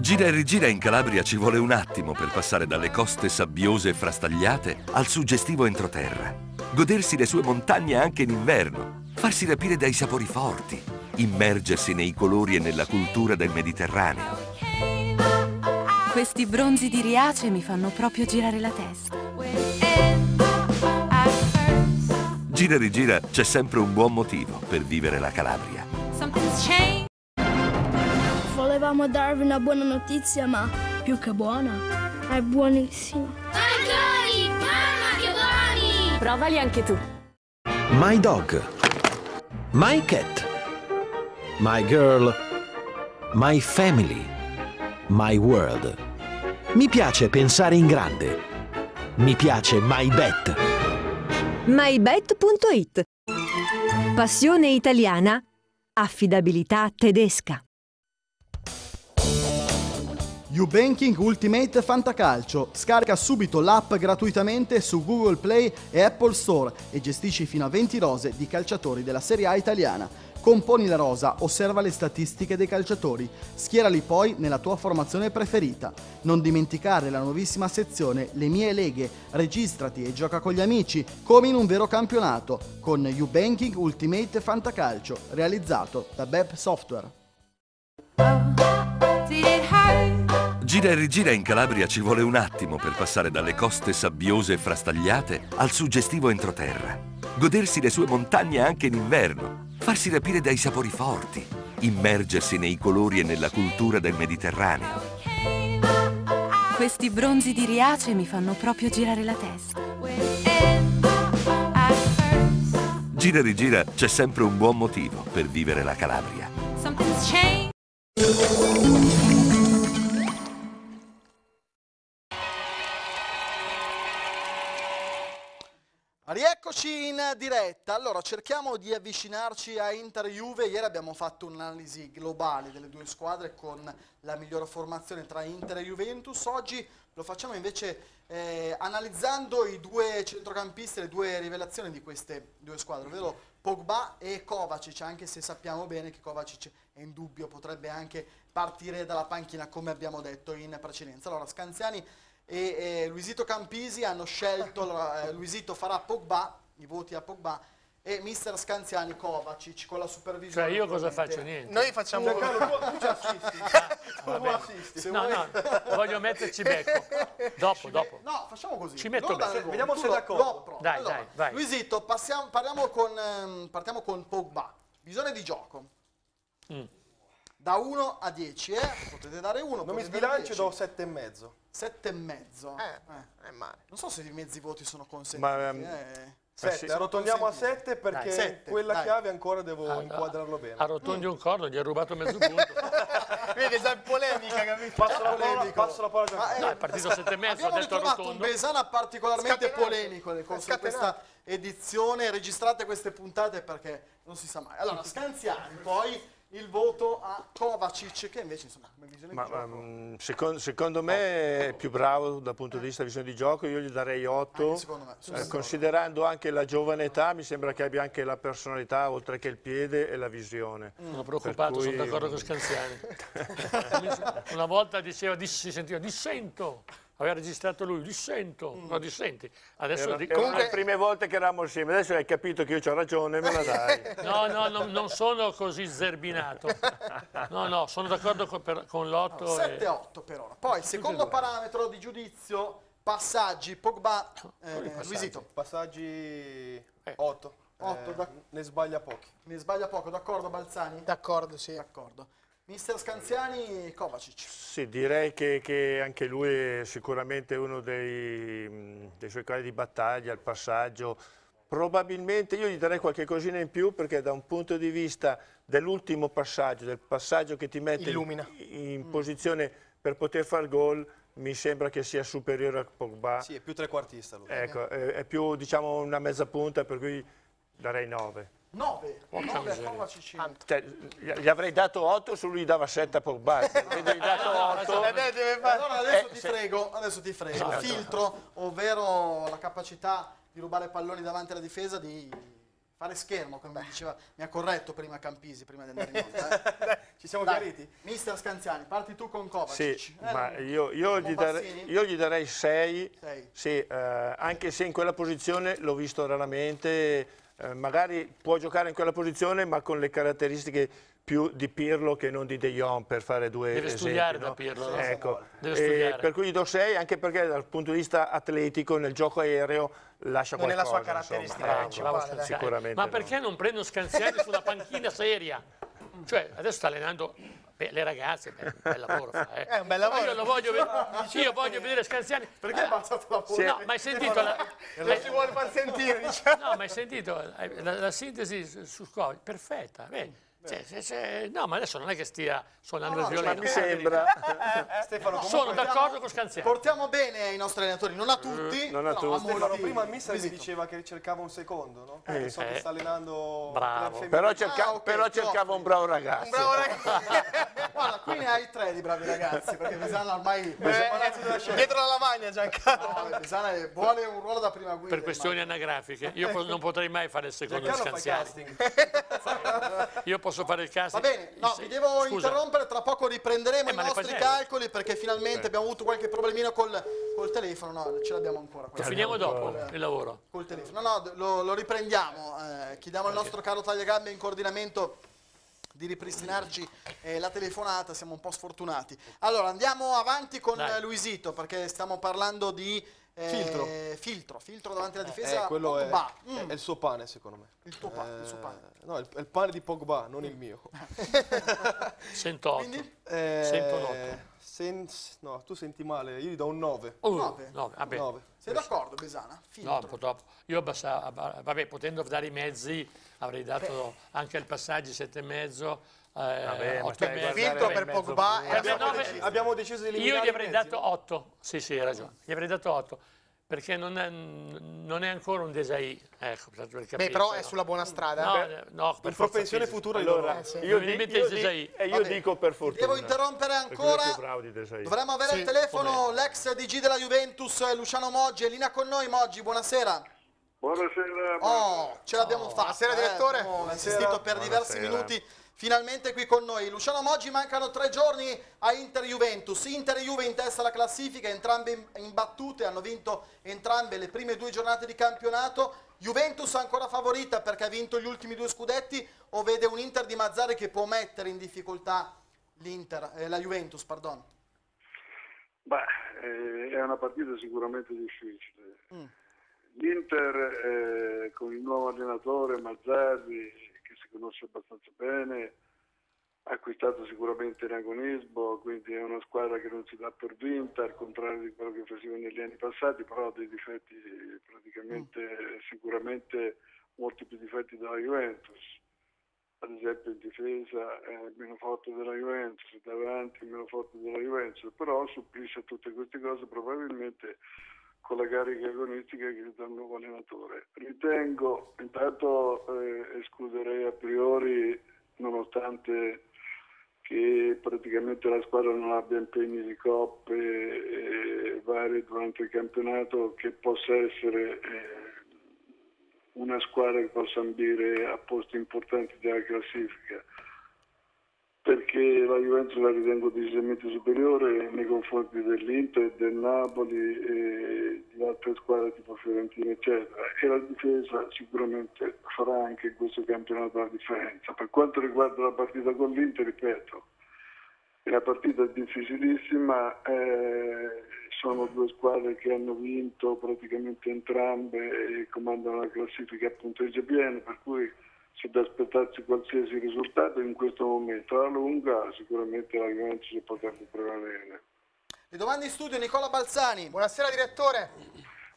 Gira e rigira in Calabria ci vuole un attimo per passare dalle coste sabbiose e frastagliate al suggestivo entroterra. Godersi le sue montagne anche in inverno, farsi rapire dai sapori forti, immergersi nei colori e nella cultura del Mediterraneo. Questi bronzi di Riace mi fanno proprio girare la testa. Gira e rigira c'è sempre un buon motivo per vivere la Calabria. Volevamo darvi una buona notizia, ma più che buona, è buonissima. Panconi, mamma che buoni! Provali anche tu. My dog, my cat, my girl, my family, my world. Mi piace pensare in grande. Mi piace MyBet. MyBet.it Passione italiana, affidabilità tedesca. YouBanking Ultimate Fantacalcio. Scarica subito l'app gratuitamente su Google Play e Apple Store e gestisci fino a venti rose di calciatori della Serie A italiana. Componi la rosa, osserva le statistiche dei calciatori, schierali poi nella tua formazione preferita. Non dimenticare la nuovissima sezione Le mie leghe, registrati e gioca con gli amici come in un vero campionato con YouBanking Ultimate Fantacalcio, realizzato da Beb Software. Gira e rigira in Calabria ci vuole un attimo per passare dalle coste sabbiose e frastagliate al suggestivo entroterra. Godersi le sue montagne anche in inverno, farsi rapire dai sapori forti, immergersi nei colori e nella cultura del Mediterraneo. Questi bronzi di Riace mi fanno proprio girare la testa. Gira e rigira c'è sempre un buon motivo per vivere la Calabria. Something's changed. Rieccoci in diretta. Allora, cerchiamo di avvicinarci a Inter-Juve. Ieri abbiamo fatto un'analisi globale delle due squadre con la migliore formazione tra Inter e Juventus. Oggi lo facciamo invece eh, analizzando i due centrocampisti, le due rivelazioni di queste due squadre, ovvero Pogba e Kovacic, anche se sappiamo bene che Kovacic è in dubbio, potrebbe anche partire dalla panchina come abbiamo detto in precedenza. Allora, Scanziani e eh, Luisito Campisi hanno scelto, allora, eh, Luisito farà Pogba, i voti a Pogba, e mister Scanziani Kovacic con la supervisione. Cioè io cosa faccio? Niente. Noi facciamo... Tu, tu ci assisti. Tu ah, assisti. No, no, voglio metterci becco. Dopo, ci dopo. No, facciamo così. Ci metto allora, becco. Vediamo se è d'accordo. Dai, allora, dai, vai. Luisito, passiamo, parliamo con, ehm, partiamo con Pogba. Visione di gioco. Mm. Da uno a dieci, eh? Potete dare uno. Non mi sbilancio, do sette e mezzo. sette e mezzo? Eh, è male. Non so se i mezzi voti sono consentiti. Ma, ehm, eh. sette, sì, arrotondiamo a sette perché dai, sette, quella dai. Chiave ancora devo ah, inquadrarlo bene. Arrotondi mm. un corno, gli ha rubato mezzo punto. Vedi, è polemica, capito? Passo la parola, passo la parola. Ma, eh, no, è partito sette e mezzo, ha detto arrotondo. Un Besana particolarmente Scatenato. polemico nel corso di questa edizione. Registrate queste puntate perché non si sa mai. Allora, Scanziani, poi... il voto a Kovacic, che invece insomma visione ma, di gioco. Um, secondo, secondo me è più bravo dal punto di vista visione di gioco, io gli darei otto, anche eh, considerando anche la giovane età, mi sembra che abbia anche la personalità oltre che il piede e la visione. Mm. Sono preoccupato, cui... sono d'accordo con Scanziani. Una volta diceva, si sentiva dissento. Aveva registrato lui, dissento, mm. no dissenti. Adesso era, comunque... le prime volte che eravamo insieme, adesso hai capito che io c'ho ragione, me la dai. No, no, no, non sono così zerbinato. No, no, sono d'accordo con, con l'otto. No, sette a otto e... per ora. Poi, secondo parametro di giudizio, passaggi, Pogba, eh, passaggi. Luisito. Passaggi otto. otto eh, da... Ne sbaglia pochi. Ne sbaglia poco, d'accordo Balzani? D'accordo, sì. D'accordo. Mister Scanziani, Kovacic. Sì, direi che, che anche lui è sicuramente uno dei, dei suoi cavalli di battaglia, il passaggio. Probabilmente io gli darei qualche cosina in più perché da un punto di vista dell'ultimo passaggio, del passaggio che ti mette in, in posizione mm. per poter far gol, mi sembra che sia superiore a Pogba. Sì, è più trequartista lui. Ecco, eh. è, è più diciamo una mezza punta, per cui darei nove. nove, nove, nove cioè, gli avrei dato otto se lui gli dava sette a Pogba. Gli dato otto. Allora adesso eh, ti se... frego, adesso ti frego. Esatto. Filtro, ovvero la capacità di rubare palloni davanti alla difesa, di fare schermo, come diceva, mi ha corretto prima Campisi, prima di andare in onda. Eh. Ci siamo Dai. chiariti? Mister Scanziani, parti tu con Kovacic. Sì, eh, ma io, io, gli darei, io gli darei sei, sì, eh, anche se in quella posizione l'ho visto raramente. Eh, magari può giocare in quella posizione ma con le caratteristiche più di Pirlo che non di De Jong, per fare due deve esempi, studiare no? da Pirlo ecco. deve studiare. Per cui gli do sei anche perché dal punto di vista atletico nel gioco aereo lascia non qualcosa non è la sua caratteristica insomma, eh, sicuramente ma perché no. non prendo Scanziani sulla panchina seria? Cioè adesso sta allenando beh, le ragazze, beh, bel lavoro fa, eh. È un bel lavoro. Io, lo voglio, io voglio vedere Scanziani. Perché ha abbassato la voce? No, ma hai sentito la, la, non si vuole far sentire, diciamo. No, ma hai sentito la, la, la sintesi su Kovacic, perfetta. Beh, Cioè, se, se, no, ma adesso non è che stia suonando no, no, il violino. Mi sembra. Stefano, comunque, sono d'accordo con Scanziani. Portiamo bene ai nostri allenatori, non a tutti. Uh, non a no, tutti. Stefano, prima il mister mi diceva che cercava un secondo, no? Eh, so che sta allenando. Bravo. Però, cerca, ah, okay, però cercava un bravo ragazzo. Un bravo ragazzo. Guarda, qui ne hai tre di bravi ragazzi, perché Pisana ormai eh, eh, dietro la lavagna Giancarlo. No, Pisana vuole un ruolo da prima guida. Per questioni ma... anagrafiche, io non potrei mai fare il secondo Scanziani. Io posso fare il casting. Va bene, no, mi devo Scusa. interrompere, tra poco riprenderemo eh, i nostri calcoli perché finalmente eh. abbiamo avuto qualche problemino col, col telefono, no, ce l'abbiamo ancora. Lo finiamo dopo col, il lavoro. Col telefono, no, no, lo, lo riprendiamo, eh, chiediamo okay. al nostro caro Tagliagambia in coordinamento di ripristinarci eh, la telefonata, siamo un po' sfortunati. Allora, andiamo avanti con Dai. Luisito perché stiamo parlando di... Eh, filtro. filtro filtro davanti alla difesa eh, quello Pogba. È, mm. è il suo pane secondo me, il tuo pane, eh, il suo pane. No, è il, il pane di Pogba, non mm. il mio. centootto eh, centonotto sen, no, tu senti male, io gli do un nove. Oh, nove. nove. nove. Sei d'accordo Besana? Filtro. No, purtroppo io abbassavo, vabbè, potendo dare i mezzi avrei dato Beh. anche al passaggio sette e mezzo. Eh, vabbè, vinto per Pogba, abbiamo, abbiamo deciso di eliminare. Io gli avrei dato otto. Sì, sì, hai ragione. Gli avrei dato otto perché non è, non è ancora un Desai. Ecco, per capire, Beh, però no. è sulla buona strada. No, eh. no, per propensione futura. Allora, eh, io, di, io, di, eh, io dico per fortuna. Devo interrompere ancora. Dovremmo avere sì, il telefono l'ex D G della Juventus, Luciano Moggi, è lì con noi. Moggi, buonasera. Buonasera. Oh, ce l'abbiamo oh. fatta. Buonasera, direttore. Ho assistito per diversi minuti. Finalmente qui con noi. Luciano Moggi, mancano tre giorni a Inter-Juventus. Inter-Juve in testa alla classifica, entrambe imbattute, hanno vinto entrambe le prime due giornate di campionato. Juventus ancora favorita perché ha vinto gli ultimi due scudetti, o vede un Inter di Mazzarri che può mettere in difficoltà l'Inter, eh, la Juventus, pardon? Beh, è una partita sicuramente difficile. Mm. L'Inter eh, con il nuovo allenatore Mazzarri, che si conosce abbastanza bene, ha acquistato sicuramente l'agonismo, quindi è una squadra che non si dà per vinta, al contrario di quello che faceva negli anni passati, però ha dei difetti praticamente, mm. sicuramente molti più difetti della Juventus. Ad esempio in difesa è meno forte della Juventus, davanti è meno forte della Juventus, però supplisce a tutte queste cose probabilmente con la carica agonistica che gli dà un nuovo allenatore. Ritengo, intanto eh, escluderei a priori, nonostante che praticamente la squadra non abbia impegni di coppe eh, vari durante il campionato, che possa essere eh, una squadra che possa ambire a posti importanti della classifica, perché la Juventus la ritengo decisamente superiore nei confronti dell'Inter, del Napoli e di altre squadre tipo Fiorentina eccetera, e la difesa sicuramente farà anche in questo campionato la differenza. Per quanto riguarda la partita con l'Inter, ripeto, è una partita difficilissima, eh, sono due squadre che hanno vinto praticamente entrambe e comandano la classifica a punteggio pieno, per cui c'è da aspettarsi qualsiasi risultato in questo momento. Alla lunga sicuramente la Juventus potrà prevalere. Le domande in studio, Nicola Balzani. Buonasera direttore.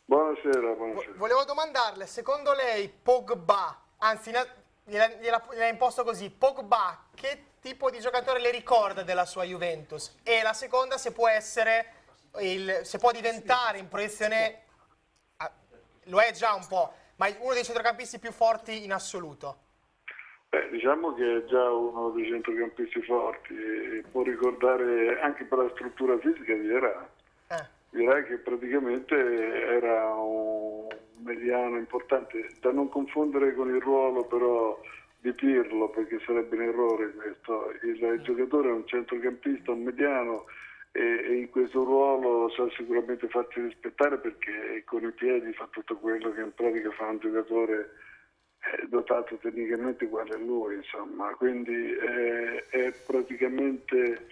Buonasera, buonasera. Volevo domandarle, secondo lei Pogba, anzi gliela, gliela, gliela imposto così, Pogba che tipo di giocatore le ricorda della sua Juventus? E la seconda, se può essere, il, se può diventare in proiezione, lo è già un po', ma è uno dei centrocampisti più forti in assoluto? Beh, diciamo che è già uno dei centrocampisti forti, e può ricordare anche per la struttura fisica di Gerard. Eh. Gerard che praticamente era un mediano importante, da non confondere con il ruolo però di Pirlo, perché sarebbe un errore questo. Il eh. giocatore è un centrocampista, un mediano, e in questo ruolo sa sicuramente farsi rispettare, perché con i piedi fa tutto quello che in pratica fa un giocatore dotato tecnicamente uguale a lui, insomma. Quindi eh, è praticamente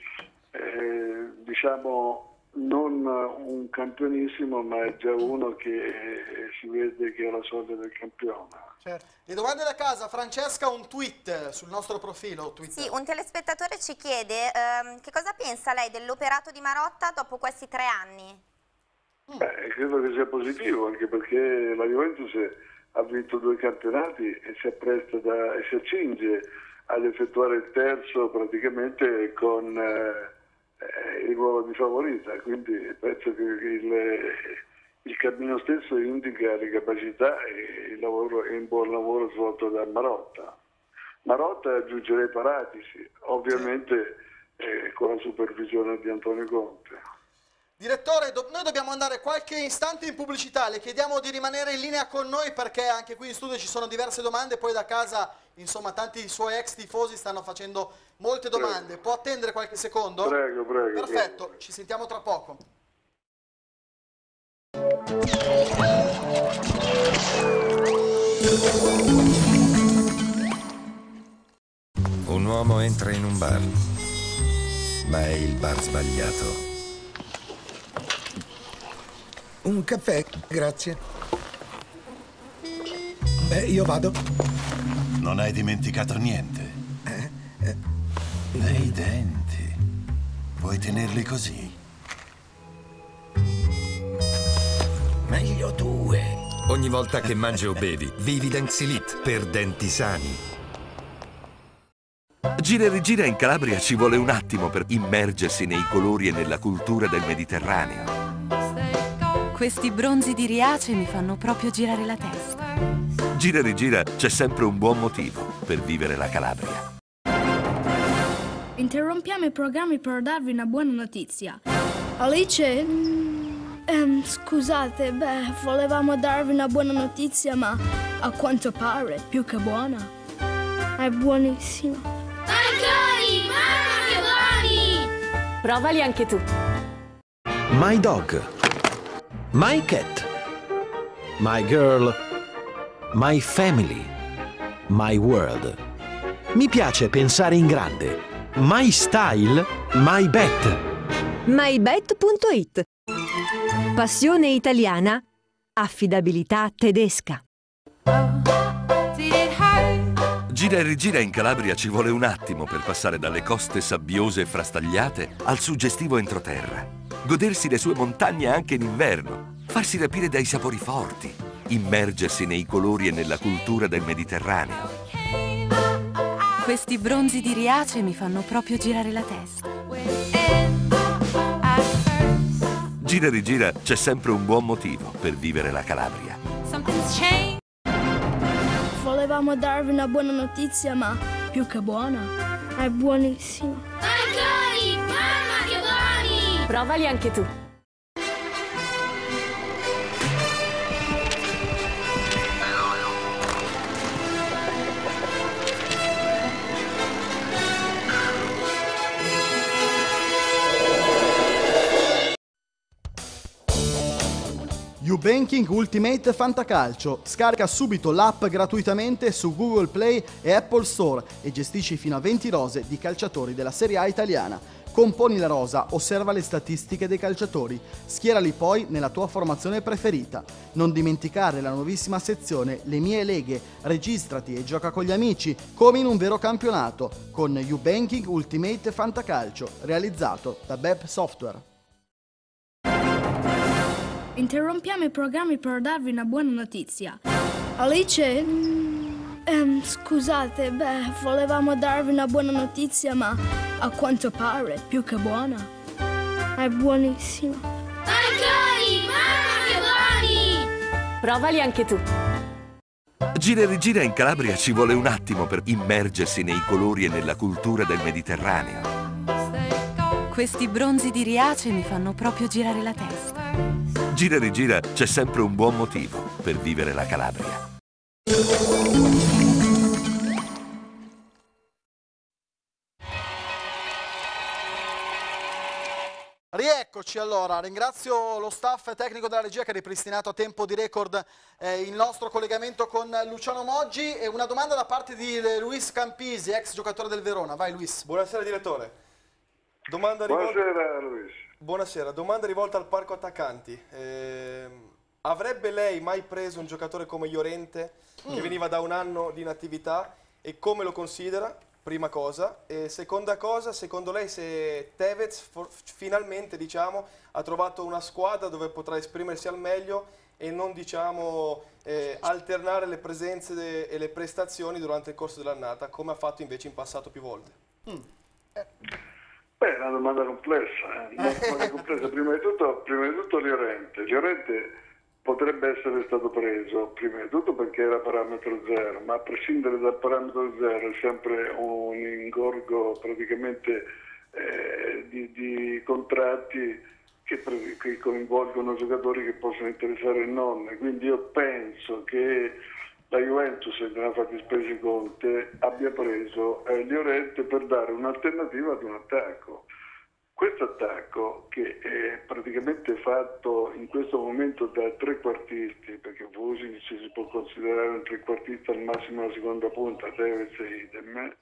eh, diciamo non un campionissimo, ma è già uno che eh, si vede che è la soglia del campione. Certo. Le domande da casa, Francesca, un tweet sul nostro profilo Twitter. Sì, un telespettatore ci chiede ehm, che cosa pensa lei dell'operato di Marotta dopo questi tre anni? Beh, credo che sia positivo, anche perché la Juventus ha vinto due campionati e si appresta da, e si accinge ad effettuare il terzo praticamente con eh, il ruolo di favorita, quindi penso che il, il cammino stesso indica le capacità e il, lavoro, e il buon lavoro svolto da Marotta. Marotta aggiungerei Paratici, ovviamente eh, con la supervisione di Antonio Conte. Direttore, do- noi dobbiamo andare qualche istante in pubblicità, le chiediamo di rimanere in linea con noi perché anche qui in studio ci sono diverse domande, poi da casa insomma tanti suoi ex tifosi stanno facendo molte domande. Prego. Può attendere qualche secondo? Prego, prego. Perfetto, prego. Ci sentiamo tra poco. Un uomo entra in un bar, ma è il bar sbagliato. Un caffè, grazie. Beh, io vado. Non hai dimenticato niente? Eh, eh. Nei denti. Vuoi tenerli così? Meglio due. Ogni volta che mangi o bevi, vivi Dentsilite per denti sani. Gira e rigira in Calabria ci vuole un attimo per immergersi nei colori e nella cultura del Mediterraneo. Questi bronzi di Riace mi fanno proprio girare la testa. Gira e rigira, c'è sempre un buon motivo per vivere la Calabria. Interrompiamo i programmi per darvi una buona notizia. Alice? Mm, ehm, scusate, beh, volevamo darvi una buona notizia, ma a quanto pare più che buona. È buonissima. Marconi, mamma che buoni! Provali anche tu. My Dog. My Cat, My Girl, My Family, My World. Mi piace pensare in grande. My Style, My Bet. My Bet punto it. Passione italiana, affidabilità tedesca. Gira e rigira in Calabria ci vuole un attimo per passare dalle coste sabbiose e frastagliate al suggestivo entroterra. Godersi le sue montagne anche in inverno, farsi rapire dai sapori forti, immergersi nei colori e nella cultura del Mediterraneo. Questi bronzi di Riace mi fanno proprio girare la testa. Gira e rigira, c'è sempre un buon motivo per vivere la Calabria. Volevamo darvi una buona notizia, ma più che buona, è buonissima. Marconi, mamma che buoni! Provali anche tu. YouBanking Ultimate Fantacalcio. Scarica subito l'app gratuitamente su Google Play e Apple Store e gestisci fino a venti rose di calciatori della Serie A italiana. Componi la rosa, osserva le statistiche dei calciatori, schierali poi nella tua formazione preferita. Non dimenticare la nuovissima sezione Le mie leghe, registrati e gioca con gli amici come in un vero campionato con YouBanking Ultimate Fantacalcio, realizzato da Beb Software. Interrompiamo i programmi per darvi una buona notizia. Alice? Mm, ehm, scusate, beh, volevamo darvi una buona notizia, ma... a quanto pare, più che buona, è buonissima. Marconi, mamma che buoni! Provali anche tu. Gira e rigira in Calabria ci vuole un attimo per immergersi nei colori e nella cultura del Mediterraneo. Questi bronzi di Riace mi fanno proprio girare la testa. Gira e rigira, c'è sempre un buon motivo per vivere la Calabria. Rieccoci allora, ringrazio lo staff tecnico della regia che ha ripristinato a tempo di record eh, il nostro collegamento con Luciano Moggi e una domanda da parte di Luis Campisi, ex giocatore del Verona. Vai Luis. Buonasera direttore. Domanda rivolta... Buonasera Luis. Buonasera, domanda rivolta al parco attaccanti. Eh, avrebbe lei mai preso un giocatore come Llorente mm. che veniva da un anno di inattività e come lo considera? Prima cosa. E seconda cosa, secondo lei se Tevez for, finalmente diciamo, ha trovato una squadra dove potrà esprimersi al meglio e non diciamo, eh, alternare le presenze e le prestazioni durante il corso dell'annata, come ha fatto invece in passato più volte? Mm. Eh. Beh, è una domanda complessa, eh. una domanda complessa. Prima di tutto, prima di tutto Llorente. Llorente potrebbe essere stato preso prima di tutto perché era parametro zero, ma a prescindere dal parametro zero è sempre un ingorgo praticamente eh, di, di contratti che, che coinvolgono giocatori che possono interessare il non. Quindi io penso che la Juventus, nella fattispecie Conte, abbia preso eh, Llorente per dare un'alternativa ad un attacco. Questo attacco, che è praticamente fatto in questo momento da trequartisti, perché Vucinic si può considerare un trequartista, al massimo la seconda punta, Tevez e idem,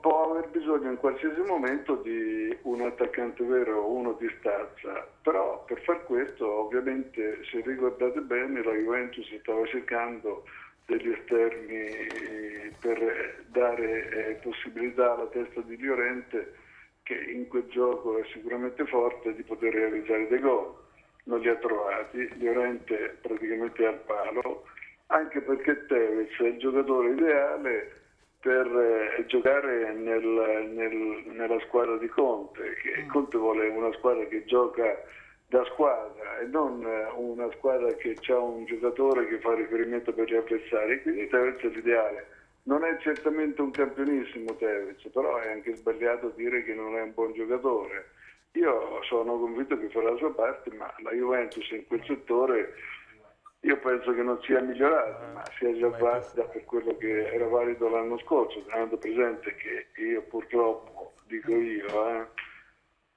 può aver bisogno in qualsiasi momento di un attaccante vero, uno di stazza. Però per far questo, ovviamente, se ricordate bene, la Juventus stava cercando degli esterni per dare eh, possibilità alla testa di Llorente, che in quel gioco è sicuramente forte, di poter realizzare dei gol. Non li ha trovati, Llorente praticamente al palo, anche perché Tevez è il giocatore ideale per eh, giocare nel, nel, nella squadra di Conte, che Conte vuole una squadra che gioca da squadra e non una squadra che ha un giocatore che fa riferimento per gli avversari, quindi Tevez è l'ideale. Non è certamente un campionissimo Tevez, però è anche sbagliato dire che non è un buon giocatore. Io sono convinto che farà la sua parte, ma la Juventus in quel settore io penso che non sia migliorata, ma sia già valida per quello che era valido l'anno scorso, tenendo presente che io purtroppo, dico io, eh,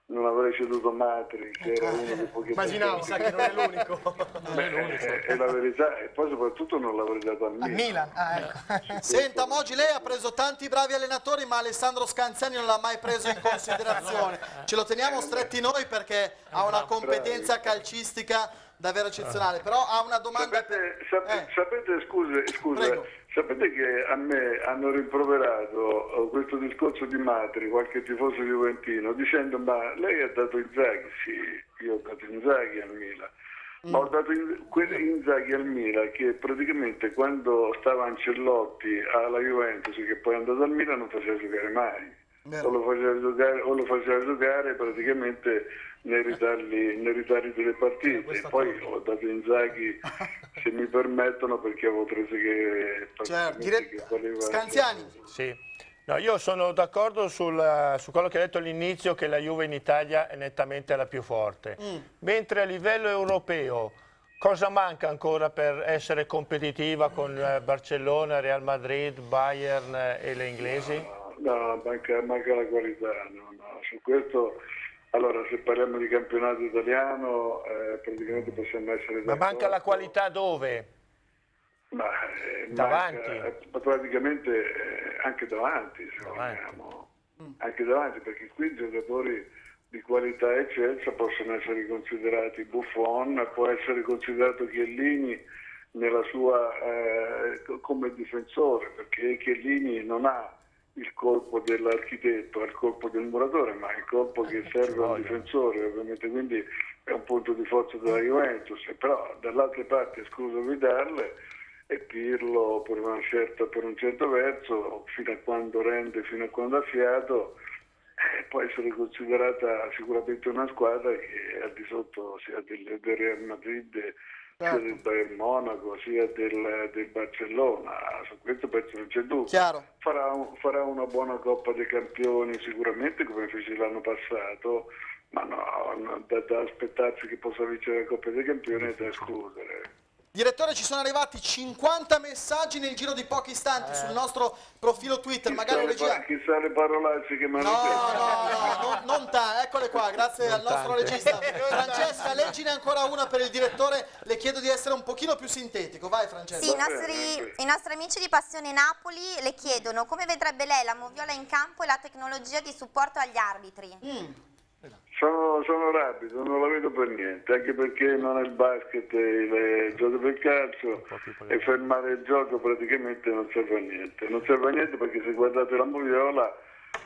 non avrei ceduto Matri, che era uno dei pochi. Immaginavo, sa che non è l'unico. È, è la verità, e poi soprattutto non l'avrei dato al Milan. Milan. Ah, ecco. Senta, Moggi, lei ha preso tanti bravi allenatori, ma Alessandro Scanziani non l'ha mai preso in considerazione. Ce lo teniamo stretti noi perché ha una competenza calcistica davvero eccezionale. Però ha una domanda. Sapete, sapete, eh. sapete scusa, scusa. Prego. Sapete che a me hanno rimproverato questo discorso di Matri, qualche tifoso juventino, dicendo: ma lei ha dato Inzaghi? Sì, io ho dato Inzaghi al Milan, mm. ma ho dato Inzaghi al Milan che praticamente quando stava Ancelotti alla Juventus, che poi è andato al Milan, non faceva giocare mai. O lo, faceva giocare, o lo faceva giocare praticamente nei ritardi, nei ritardi delle partite. E poi ho dato Inzaghi, se mi permettono, perché avevo preso che, cioè, che voleva... Scanziani. Sì. No, io sono d'accordo su quello che ha detto all'inizio, che la Juve in Italia è nettamente la più forte, mm. mentre a livello europeo cosa manca ancora per essere competitiva con Barcellona, Real Madrid, Bayern e le inglesi? No. No, manca, manca la qualità, no, no. Su questo, allora, se parliamo di campionato italiano, eh, praticamente possiamo essere d'accordo. Ma manca la qualità dove? Ma, eh, davanti? Manca, praticamente eh, anche davanti, se vogliamo. Anche davanti, perché qui i giocatori di qualità eccelsa possono essere considerati Buffon, può essere considerato Chiellini nella sua, eh, come difensore, perché Chiellini non ha il colpo dell'architetto, il colpo del muratore, ma il colpo che serve al difensore, ovviamente, quindi è un punto di forza della Juventus. Però dall'altra parte, scusami, darle e Pirlo per, una certa, per un certo verso, fino a quando rende, fino a quando ha fiato, eh, può essere considerata sicuramente una squadra che è al di sotto sia del, del Real Madrid, sia del Bayern Monaco, sia del, del Barcellona. Su questo penso non c'è dubbio. Farà, un, farà una buona Coppa dei Campioni sicuramente, come fece l'anno passato, ma no, no da, da aspettarsi che possa vincere la Coppa dei Campioni è da escludere. Direttore, ci sono arrivati cinquanta messaggi nel giro di pochi istanti eh. sul nostro profilo Twitter. Chissà, magari le regista... chissà le parolacce che mi hanno detto. No, no, no, non tante, eccole qua, grazie non al tante. nostro regista. Francesca, leggine ancora una per il direttore, le chiedo di essere un pochino più sintetico. Vai Francesca. Sì, i, nostri, i nostri amici di Passione Napoli le chiedono come vedrebbe lei la moviola in campo e la tecnologia di supporto agli arbitri. Mm. Sono, sono rapido, non la vedo per niente, anche perché non è il basket, il gioco del calcio, e fermare il gioco praticamente non serve a niente. Non serve a niente perché se guardate la moviola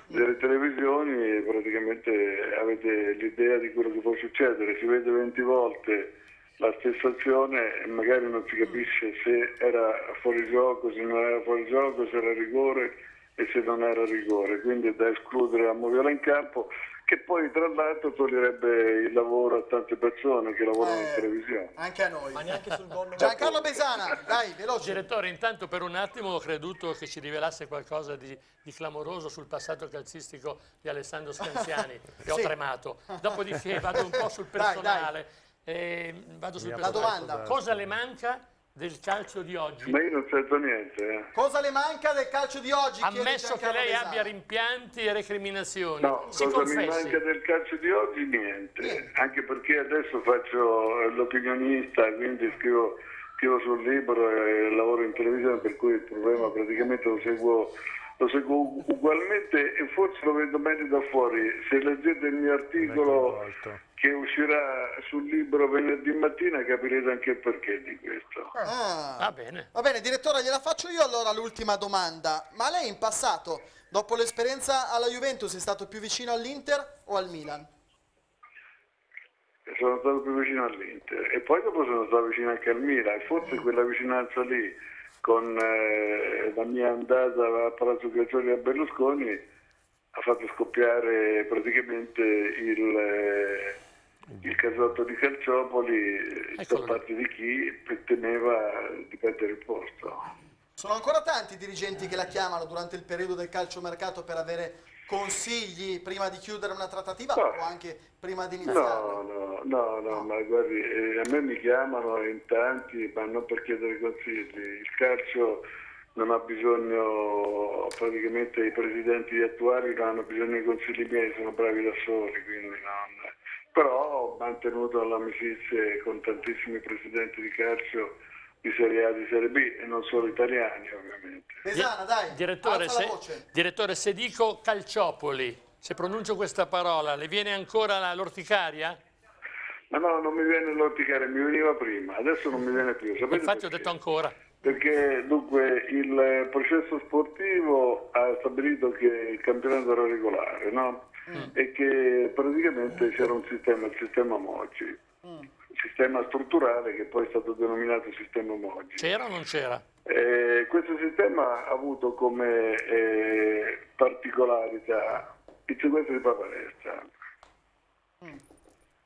delle televisioni praticamente avete l'idea di quello che può succedere, si vede venti volte la cessazione, magari non si capisce se era fuori gioco, se non era fuori gioco, se era rigore e se non era rigore, quindi è da escludere a Moviola in campo, che poi tra l'altro toglierebbe il lavoro a tante persone che lavorano eh, in televisione. Anche a noi. Ma neanche sul gol. Giancarlo Besana, dai, veloce. Direttore, intanto per un attimo ho creduto che ci rivelasse qualcosa di, di clamoroso sul passato calcistico di Alessandro Scanziani, che sì. ho tremato. Dopodiché vado un po' sul personale. Dai, dai. Eh, vado sul personale. La domanda. Cosa le manca del calcio di oggi? Ma io non sento niente. Eh. Cosa le manca del calcio di oggi? Ammesso che lei Besana. abbia rimpianti e recriminazioni. No, si cosa confessi. Mi manca del calcio di oggi? Niente. niente. Anche perché adesso faccio l'opinionista, quindi scrivo, scrivo sul libro e lavoro in televisione, per cui il problema praticamente lo seguo, lo seguo ugualmente e forse lo vedo meglio da fuori. Se leggete il mio articolo che uscirà sul libro venerdì mattina, capirete anche il perché di questo. Ah, va bene. Va bene, direttore, gliela faccio io allora l'ultima domanda. Ma lei in passato, dopo l'esperienza alla Juventus, è stato più vicino all'Inter o al Milan? Sono stato più vicino all'Inter e poi dopo sono stato vicino anche al Milan, e forse mm. quella vicinanza lì con eh, la mia andata a Palazzo Grazioli a Berlusconi ha fatto scoppiare praticamente il... Eh, il casotto di Calciopoli da parte di chi temeva di perdere il posto. Sono ancora tanti i dirigenti che la chiamano durante il periodo del calciomercato per avere consigli prima di chiudere una trattativa no. o anche prima di iniziarla? No, no, no, no, no. Ma guardi, eh, a me mi chiamano in tanti, ma non per chiedere consigli. Il calcio non ha bisogno, praticamente i presidenti attuali non hanno bisogno di consigli miei, sono bravi da soli, quindi non... Però ho mantenuto l'amicizia con tantissimi presidenti di calcio di Serie A, di Serie B e non solo italiani, ovviamente. Besana, dai, direttore, alza la voce. Se, direttore, se dico Calciopoli, se pronuncio questa parola, le viene ancora l'orticaria? Ma no, non mi viene l'orticaria, mi veniva prima, adesso non mi viene più. Sapete Infatti perché? ho detto ancora. Perché dunque il processo sportivo ha stabilito che il campionato era regolare, no? Mm. E che praticamente c'era un sistema, il sistema Moggi, mm. sistema strutturale che poi è stato denominato sistema Moggi. C'era o non c'era? Eh, questo sistema ha avuto come eh, particolarità il sequestro di Paparesta, mm.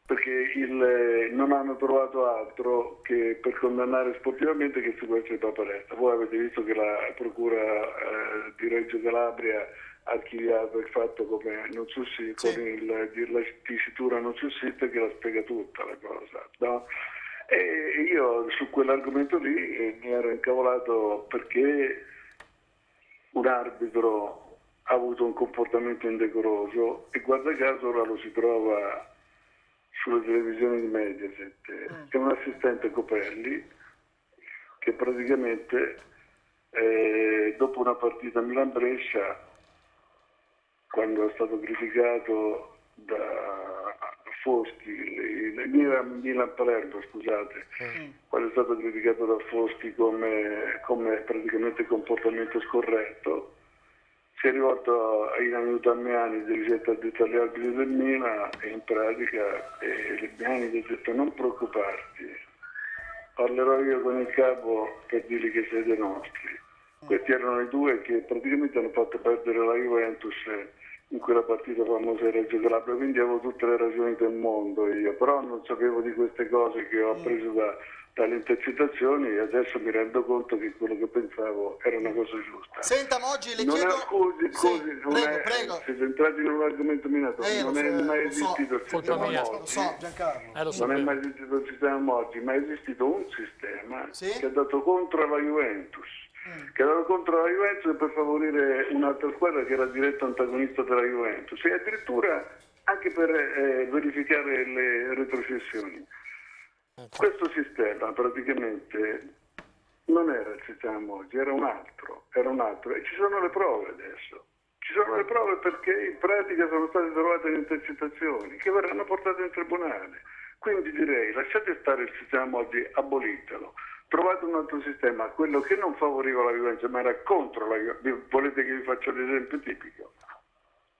perché il, non hanno trovato altro che per condannare sportivamente che il sequestro di Paparesta. Voi avete visto che la procura eh, di Reggio Calabria archiviato il fatto come non sussiste, sì. con il, la tessitura non sussiste che la spiega tutta la cosa, no? E io su quell'argomento lì mi ero incavolato perché un arbitro ha avuto un comportamento indecoroso e guarda caso ora lo si trova sulle televisioni di Mediaset, è un assistente Copelli che praticamente eh, dopo una partita a Milan-Brescia, quando è stato criticato da Foschi, Milan-Palermo, scusate, mm. quando è stato criticato da Foschi come, come praticamente comportamento scorretto, si è rivolto a Inanio Damiani, dirigente addetto agli arbitri del Milan, e in pratica eh, Damiani gli ha detto: non preoccuparti, parlerò io con il capo per dirgli che siete nostri. Questi erano i due che praticamente hanno fatto perdere la Juventus in quella partita famosa di Reggio Calabria, quindi avevo tutte le ragioni del mondo io, però non sapevo di queste cose che ho appreso da, dalle intercettazioni e adesso mi rendo conto che quello che pensavo era una cosa giusta. Senta, Moggi, le chiedo... Non è così, così, sì, non prego, è... prego. Siete entrati in un argomento minato, eh, non so, è mai esistito so, il sistema Moggi, lo so, Giancarlo. Eh, lo so, non è mai esistito il sistema Moggi, ma è esistito un sistema sì? che ha dato contro la Juventus. Che erano contro la Juventus per favorire un'altra squadra che era diretto antagonista della Juventus e addirittura anche per eh, verificare le retrocessioni. Questo sistema praticamente non era il sistema Moggi, era un altro, era un altro e ci sono le prove adesso. Ci sono le prove perché in pratica sono state trovate le intercettazioni che verranno portate in tribunale. Quindi direi lasciate stare il sistema Moggi, abolitelo. Trovate un altro sistema, quello che non favoriva la violenza ma era contro la violenza. Volete che vi faccia l'esempio tipico?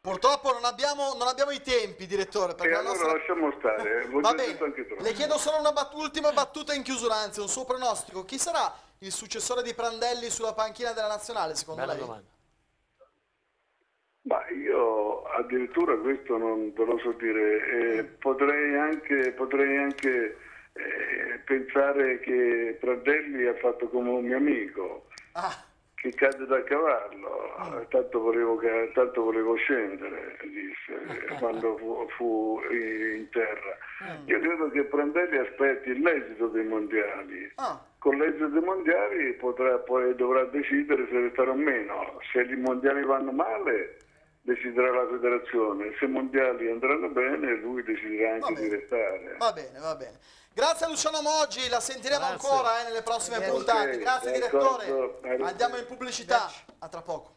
Purtroppo non abbiamo, non abbiamo i tempi, direttore. Perché e allora nostra... lasciamo stare. Va bene, anche le chiedo solo una bat ultima battuta in chiusura, anzi un suo pronostico. Chi sarà il successore di Prandelli sulla panchina della Nazionale, secondo Bella lei? Domanda. Ma io addirittura questo non te lo so dire. Eh, potrei anche... Potrei anche Eh, pensare che Prandelli ha fatto come un mio amico ah. che cade da cavallo, ah. tanto, volevo, tanto volevo scendere, disse, quando fu, fu in terra. ah. Io credo che Prandelli aspetti l'esito dei mondiali. ah. Con l'esito dei mondiali potrà, poi dovrà decidere se restare o meno. Se i mondiali vanno male deciderà la federazione, se i mondiali andranno bene lui deciderà anche di restare. Va bene, va bene. Grazie a Luciano Moggi, la sentiremo Grazie. ancora eh, nelle prossime Grazie. puntate. Grazie direttore, andiamo in pubblicità, a tra poco.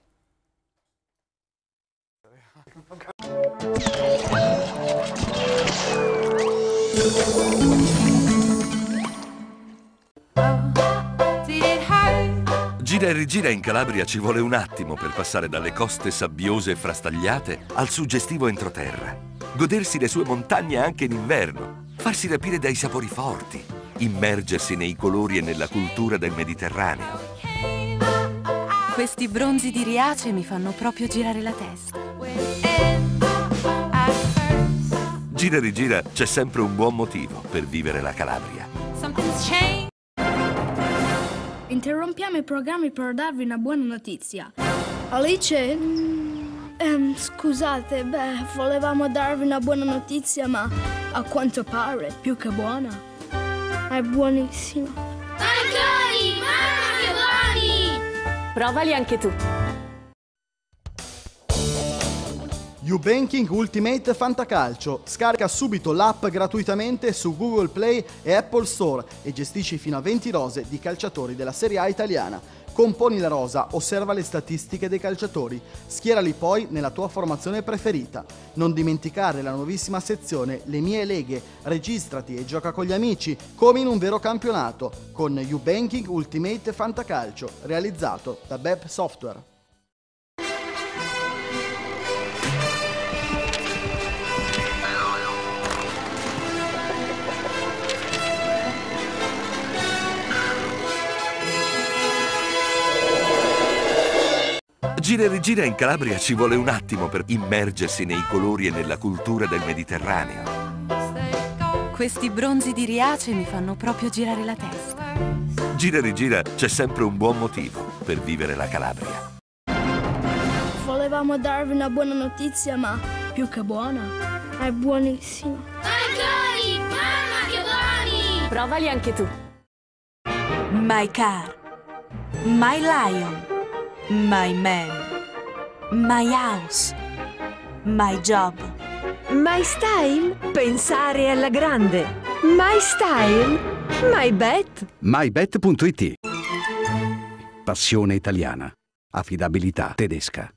Gira e rigira in Calabria ci vuole un attimo per passare dalle coste sabbiose e frastagliate al suggestivo entroterra. Godersi le sue montagne anche in inverno, farsi rapire dai sapori forti, immergersi nei colori e nella cultura del Mediterraneo. Questi bronzi di Riace mi fanno proprio girare la testa. Gira e rigira c'è sempre un buon motivo per vivere la Calabria. Interrompiamo i programmi per darvi una buona notizia. Alice? Mm, ehm, scusate, beh, volevamo darvi una buona notizia, ma a quanto pare è più che buona. È buonissima. Mangioli, mamma che buoni! Provali anche tu. YouBanking Ultimate Fantacalcio. Scarica subito l'app gratuitamente su Google Play e Apple Store e gestisci fino a venti rose di calciatori della Serie A italiana. Componi la rosa, osserva le statistiche dei calciatori, schierali poi nella tua formazione preferita. Non dimenticare la nuovissima sezione Le mie leghe, registrati e gioca con gli amici come in un vero campionato con YouBanking Ultimate Fantacalcio, realizzato da Beb Software. Gira e rigira in Calabria ci vuole un attimo per immergersi nei colori e nella cultura del Mediterraneo. Questi bronzi di Riace mi fanno proprio girare la testa. Gira e rigira c'è sempre un buon motivo per vivere la Calabria. Volevamo darvi una buona notizia, ma più che buona, è buonissima. Mangioli, mamma che buoni! Provali anche tu. My car, my lion. My man, my house, my job. My style, pensare alla grande. My style, my bet. my bet punto it. Passione italiana, affidabilità tedesca.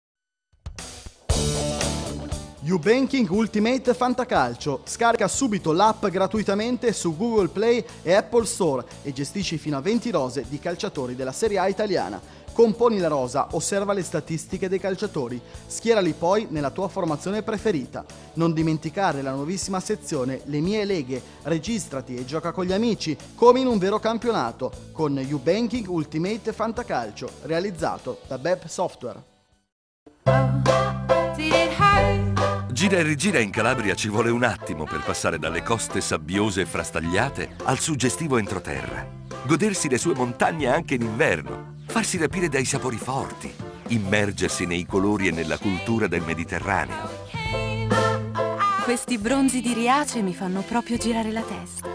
YouBanking Ultimate Fantacalcio. Scarica subito l'app gratuitamente su Google Play e Apple Store e gestisci fino a venti rose di calciatori della Serie A italiana. Componi la rosa, osserva le statistiche dei calciatori, schierali poi nella tua formazione preferita. Non dimenticare la nuovissima sezione Le mie leghe, registrati e gioca con gli amici come in un vero campionato con YouBanking Ultimate Fantacalcio, realizzato da Beb Software. Gira e rigira in Calabria ci vuole un attimo per passare dalle coste sabbiose e frastagliate al suggestivo entroterra. Godersi le sue montagne anche in inverno. Farsi rapire dai sapori forti, immergersi nei colori e nella cultura del Mediterraneo. Questi bronzi di Riace mi fanno proprio girare la testa.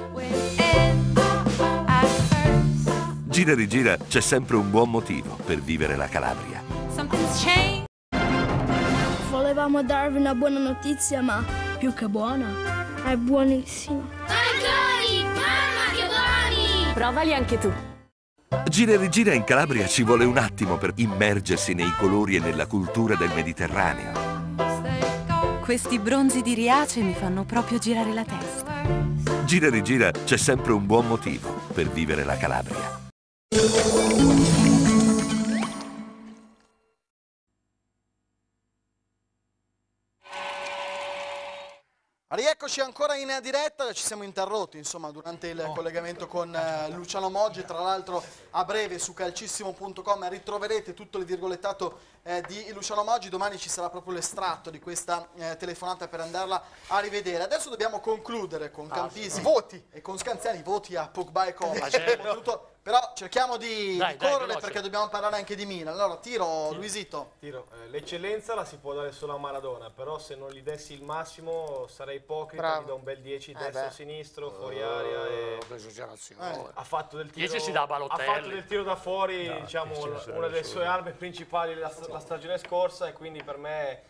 Gira e rigira c'è sempre un buon motivo per vivere la Calabria. Volevamo darvi una buona notizia, ma più che buona, è buonissima. Mangioli, mamma che buoni! Provali anche tu. Gira e rigira in Calabria ci vuole un attimo per immergersi nei colori e nella cultura del Mediterraneo. Questi bronzi di Riace mi fanno proprio girare la testa. Gira e rigira c'è sempre un buon motivo per vivere la Calabria. Rieccoci ancora in diretta, ci siamo interrotti insomma durante il oh. collegamento con eh, Luciano Moggi. Tra l'altro a breve su calcissimo punto com ritroverete tutto il virgolettato eh, di Luciano Moggi. Domani ci sarà proprio l'estratto di questa eh, telefonata per andarla a rivedere. Adesso dobbiamo concludere con ah, Campisi no. voti e con Scanziani, voti a Pogba e Kovacic. Però cerchiamo di, dai, di correre, dai, perché dobbiamo parlare anche di Milan. Allora, tiro, sì. Luisito. Tiro. Eh, l'eccellenza la si può dare solo a Maradona, però se non gli dessi il massimo sarei ipocrita. Bravo. Gli do un bel dieci, eh destro, beh. sinistro, fuori uh, aria. E... Eh. Ha fatto del tiro, dieci si dà a Balotelli. Ha fatto del tiro da fuori, no, diciamo, una, una delle sue armi principali la, la stagione scorsa, e quindi per me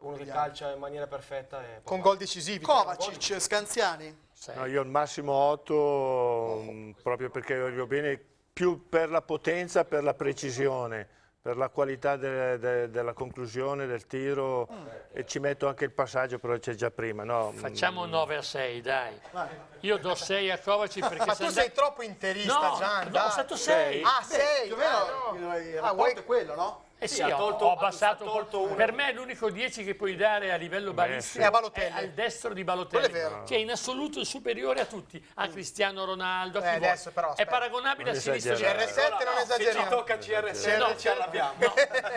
uno che calcia in maniera perfetta. E con gol decisivi. Kovacic, Scanziani. No, io al massimo otto, oh. proprio perché voglio bene, più per la potenza, per la precisione, per la qualità de, de, della conclusione, del tiro, mm. e ci metto anche il passaggio, però c'è già prima. No, facciamo nove a sei, dai. Vai. Io do sei a Kovacic perché... Ma se tu sei da... troppo interista, no, Gian. No, ho stato sei. Ah, sei. Ah, no. Il rapporto è quello, no? Eh sì, sì, ho, tolto, ho abbassato, tolto un... per me è l'unico dieci che puoi dare a livello balistico è, è al destro di Balotelli, è vero. che è in assoluto superiore a tutti, a Cristiano Ronaldo, a eh, adesso, però, è paragonabile non a sinistra. C R sette non esageriamo, se ci tocca C R sette no, ci arrabbiamo.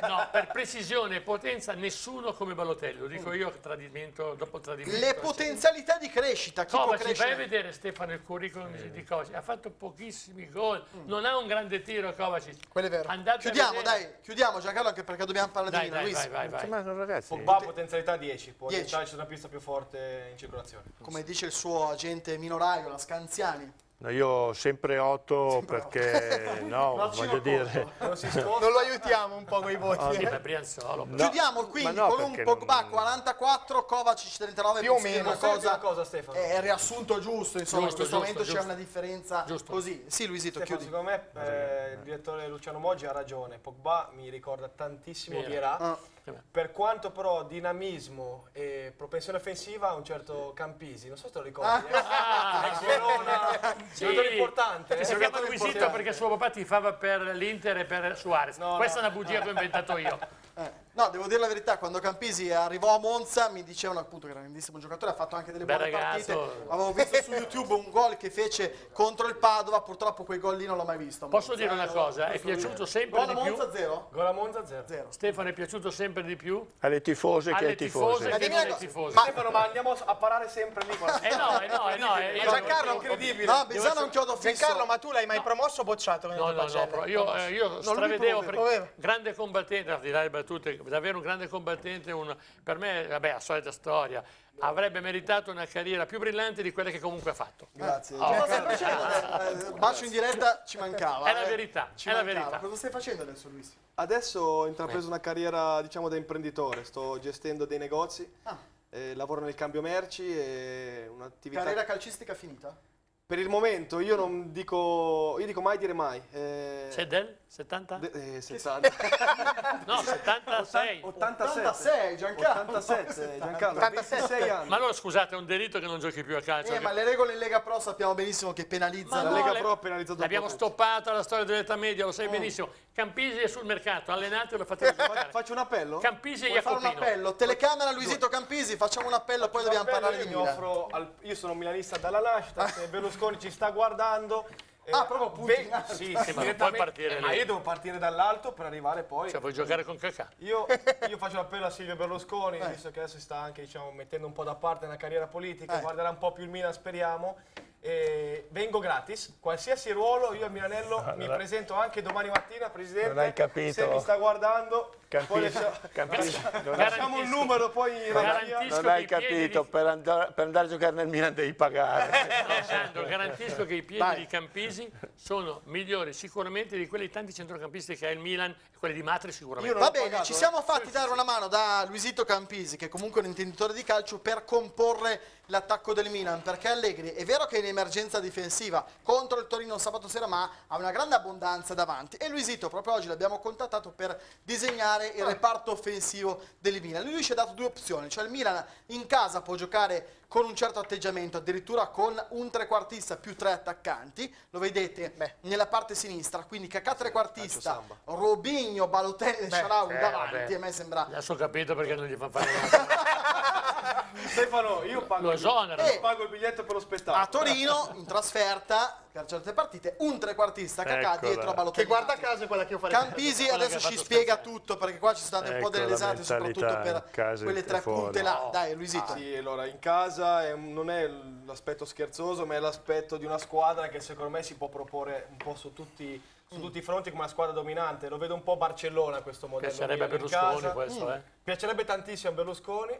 No, no, per precisione e potenza nessuno come Balotelli, lo dico io tradimento dopo tradimento. Le potenzialità di crescita, chi Kovacic, può crescere? Vai a vedere Stefano il curriculum eh. di Kovacic, ha fatto pochissimi gol, mm. non ha un grande tiro Kovacic. Quello è vero. Andate chiudiamo, dai, chiudiamo già. Anche perché dobbiamo parlare di Luis. Pogba potenzialità dieci, può diventarci una pista più forte in circolazione. Come dice il suo agente minorario, la Scanziani. No, io sempre otto perché otto. no, non voglio dire. Non, non lo aiutiamo un po' con i voti. Oh, eh. Brianzolo, no. Chiudiamo quindi no, con un Pogba non... quarantaquattro, Kovacic trentanove. Più o meno una cosa, cosa Stefano. È riassunto giusto, insomma, giusto, in questo giusto, momento c'è una differenza giusto. così. Sì, Luisito, Stefano, chiudi. Secondo me eh, il direttore Luciano Moggi ha ragione. Pogba mi ricorda tantissimo Vierà. Ah. Per quanto però dinamismo e propensione offensiva ha un certo Campisi, non so se te lo ricordi. Ah. Eh. Ah. Sì, importante, che si chiama Luisito perché suo papà tifava per l'Inter e per Suarez. No, Questa no. è una bugia che ho inventato io. Eh, no, devo dire la verità, quando Campisi arrivò a Monza mi dicevano appunto che era un grandissimo giocatore, ha fatto anche delle Beh, buone ragazzo. partite. Avevo visto su YouTube un gol che fece contro il Padova, purtroppo quei gol lì non l'ho mai visto. Posso dire una cosa, è piaciuto sempre di più. Gol a Monza zero? Gol a Monza zero. Stefano, è piaciuto sempre di più? Alle tifose che ai tifosi. Ma Stefano, ma andiamo a parare sempre lì. Eh no, eh no, eh no. Eh, Giancarlo è incredibile. No, Bizzano è un chiodo fisso. Giancarlo, ma tu l'hai mai promosso o bocciato? No, no, no, io, eh, io stravedevo perché grande combattente, al di là di Tutte, davvero un grande combattente, un, per me, vabbè, la solita storia, avrebbe meritato una carriera più brillante di quella che comunque ha fatto. Grazie. Oh, cosa stai facendo? Eh, bacio in diretta, ci mancava. È la verità, eh, ci è la verità. Cosa stai facendo adesso, Luis? Adesso ho intrapreso una carriera, diciamo, da imprenditore, sto gestendo dei negozi, ah. eh, lavoro nel cambio merci e un'attività... Carriera calcistica finita? Per il momento io non dico, io dico mai dire mai. Eh, C'è del settanta? De, eh, settanta. No, settantasei. ottantasei, Giancarlo. ottantasette, Giancarlo. ottantasei anni. Ma allora scusate, è un delitto che non giochi più a calcio. Eh, ma le regole in Lega Pro sappiamo benissimo che penalizzano. No, la Lega Pro ha penalizzato. L'abbiamo stoppata la storia dell'età media, lo sai mm. benissimo. Campisi è sul mercato, allenate e lo fate giocare. Faccio un appello? Campisi e Iacopino. Faccio un appello. Telecamera Luisito Campisi, facciamo un appello, poi dobbiamo parlare di Milan. Al... Io sono milanista dalla nascita, se ve lo ci sta guardando, eh, ah, proprio punti sì, sì, ma puoi partire eh, ma io devo partire dall'alto per arrivare poi. Cioè, vuoi giocare con Cacà? Io, io faccio l'appello a Silvio Berlusconi, eh. visto che adesso sta anche, diciamo, mettendo un po' da parte una carriera politica, eh. guarderà un po' più il Milan, speriamo. Eh, vengo gratis, qualsiasi ruolo, io a Milanello allora. mi presento anche domani mattina, Presidente. Non hai capito. Se mi sta guardando, Campisi, Campisi, non lasciamo un numero poi in regia. Non hai capito, per andare, per andare a giocare nel Milan devi pagare. No, Sandro, garantisco che i piedi Vai. di Campisi sono migliori sicuramente di quelli di tanti centrocampisti che ha il Milan e quelli di Matri sicuramente. Va bene, pagato, ci siamo fatti eh. dare una mano da Luisito Campisi, che è comunque un intenditore di calcio, per comporre l'attacco del Milan, perché Allegri è vero che è in emergenza difensiva contro il Torino sabato sera, ma ha una grande abbondanza davanti, e Luisito proprio oggi l'abbiamo contattato per disegnare il reparto offensivo del Milan. Lui ci ha dato due opzioni, cioè il Milan in casa può giocare con un certo atteggiamento, addirittura con un trequartista più tre attaccanti, lo vedete Beh. nella parte sinistra, quindi Cacà trequartista, Robinho, Balotelli e Shaarawy davanti, eh, a me sembra... Adesso ho capito perché non gli fa fare... Stefano, io pago, il, io pago il biglietto per lo spettacolo. A Torino, in trasferta, per certe partite, un trequartista Cacà dietro a Balotelli. Che guarda caso è quella che io farei. Campisi adesso ci spiega tutto, perché qua ci sono state un po' delle risate, soprattutto per quelle tre punte là. Dai, Luisito. Sì, allora, in casa non è l'aspetto scherzoso, ma è l'aspetto di una squadra che secondo me si può proporre un po' su tutti... su tutti i fronti come una squadra dominante. Lo vedo un po' Barcellona questo modello. Piacerebbe Berlusconi questo, mm. eh? Piacerebbe tantissimo a Berlusconi,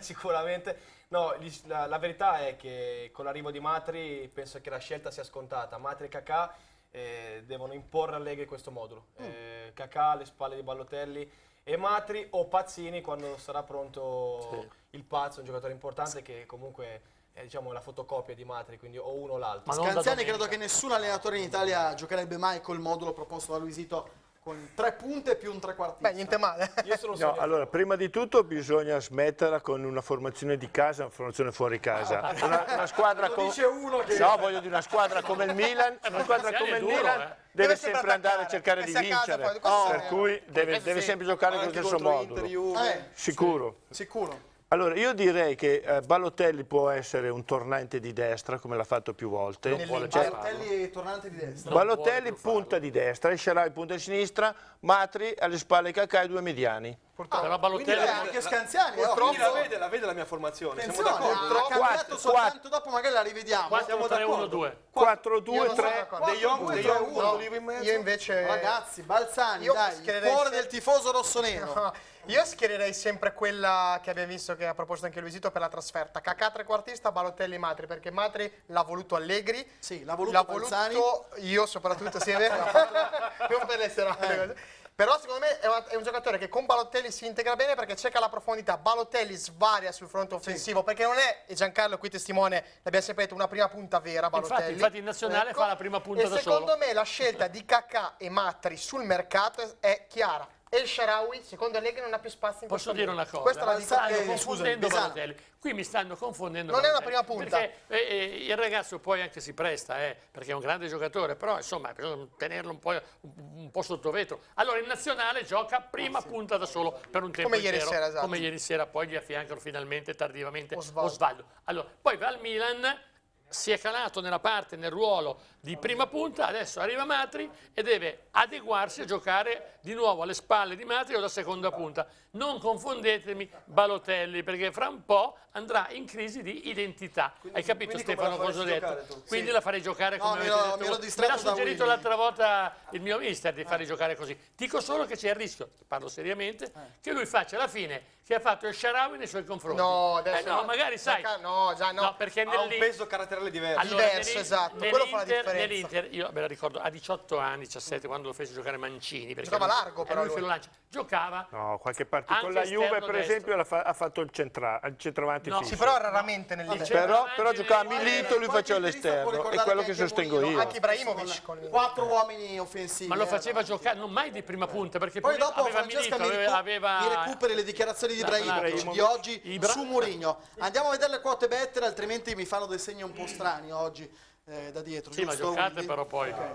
sicuramente. No, la, la verità è che con l'arrivo di Matri penso che la scelta sia scontata. Matri e Cacà eh, devono imporre all'Legre questo modulo. Mm. Eh, Cacà alle spalle di Balotelli e Matri o Pazzini quando sarà pronto sì. il Pazzo, un giocatore importante che comunque... È, diciamo, la fotocopia di Matri, quindi o uno o l'altro. Scanziani, credo che nessun allenatore in Italia giocherebbe mai col modulo proposto da Luisito con tre punte più un trequartista. Beh, niente male. Io sono no, allora, prima di tutto bisogna smetterla con una formazione di casa e una formazione fuori casa. Ah, una, una squadra come che... No, voglio di una squadra come il Milan, una squadra come il duro, Milan eh. deve, deve sempre andare a cercare di vincere. Casa, oh, per cui deve, deve sempre giocare con lo stesso modulo. Eh, sicuro. Sì, sicuro. Allora, io direi che eh, Balotelli può essere un tornante di destra, come l'ha fatto più volte. Balotelli farlo. tornante di destra. Non Balotelli punta di destra, El Shaarawy punta di sinistra, Matri alle spalle Cacà e due mediani. Ah, però Balotelli è anche Scanziani, la, la, vede, la vede la mia formazione. Siamo d'accordo. Ha cambiato soltanto dopo, magari la rivediamo. Qua siamo d'accordo. quattro due tre. De Jong uno. Io invece ragazzi, Balzani, io dai, il cuore del tifoso rossonero. Io schiererei sempre quella che abbiamo visto che ha proposto anche Luisito per la trasferta. Cacà trequartista, Balotelli Matri, perché Matri l'ha voluto Allegri. Sì, l'ha voluto Balzani. Io soprattutto sì, è vero. Non per essere Però secondo me è un, è un giocatore che con Balotelli si integra bene perché cerca la profondità. Balotelli svaria sul fronte offensivo sì. perché non è, e Giancarlo qui testimone, l'abbiamo sempre detto, una prima punta vera Balotelli. Infatti, infatti in nazionale ecco. fa la prima punta e da solo. E secondo me la scelta di Cacà e Matri sul mercato è chiara. El Shaarawy, secondo Allegri, non ha più spazio in questo. Posso dire una cosa? Questa la stanno confondendo Balotelli. Qui mi stanno confondendo. Non è una prima punta. Perché eh, il ragazzo poi anche si presta, eh, perché è un grande giocatore, però insomma bisogna tenerlo un po', un po' sotto vetro. Allora in nazionale gioca prima oh, sì. punta da solo per un tempo Come intero. Ieri sera, esatto. Come ieri sera, poi gli affiancano finalmente tardivamente Osvaldo. Osvaldo. Allora, poi va al Milan... Si è calato nella parte, nel ruolo di prima punta, adesso arriva Matri e deve adeguarsi a giocare di nuovo alle spalle di Matri o da seconda punta. Non confondetemi Balotelli, perché fra un po' andrà in crisi di identità. Quindi, Hai capito Stefano cosa ho detto? Quindi sì. la farei giocare come no, avete me lo, detto. Me l'ha suggerito l'altra volta il mio mister di farli giocare così. Dico solo che c'è il rischio, parlo seriamente, che lui faccia la fine che ha fatto El Shaarawy nei suoi confronti. No, adesso eh no, no, magari sai. No, già no. no perché ha un peso caratteristico diverso, allora, diverso esatto, quello fa la differenza. Nell'Inter, io me la ricordo, a diciotto anni, diciassette, quando lo fece giocare Mancini. Giocava largo però lui. Lui. Giocava no, qualche partita con la Juve per destro. esempio ha fatto il, centra, il centravanti no. fisso. Sì, però raramente nell'Inter. Però, però giocava a Milito, lui faceva l'esterno, è quello che sostengo io. Anche Ibrahimovic con quattro uomini offensivi. Ma lo faceva giocare, non mai di prima punta, perché poi dopo aveva Milito, aveva... Mi recuperi le dichiarazioni di Ibrahimovic di oggi su Mourinho. Andiamo a vedere le quote better, altrimenti mi fanno dei segni un po' strani oggi eh, da dietro. Sì, giusto? Ma giocate quindi... però poi. Okay.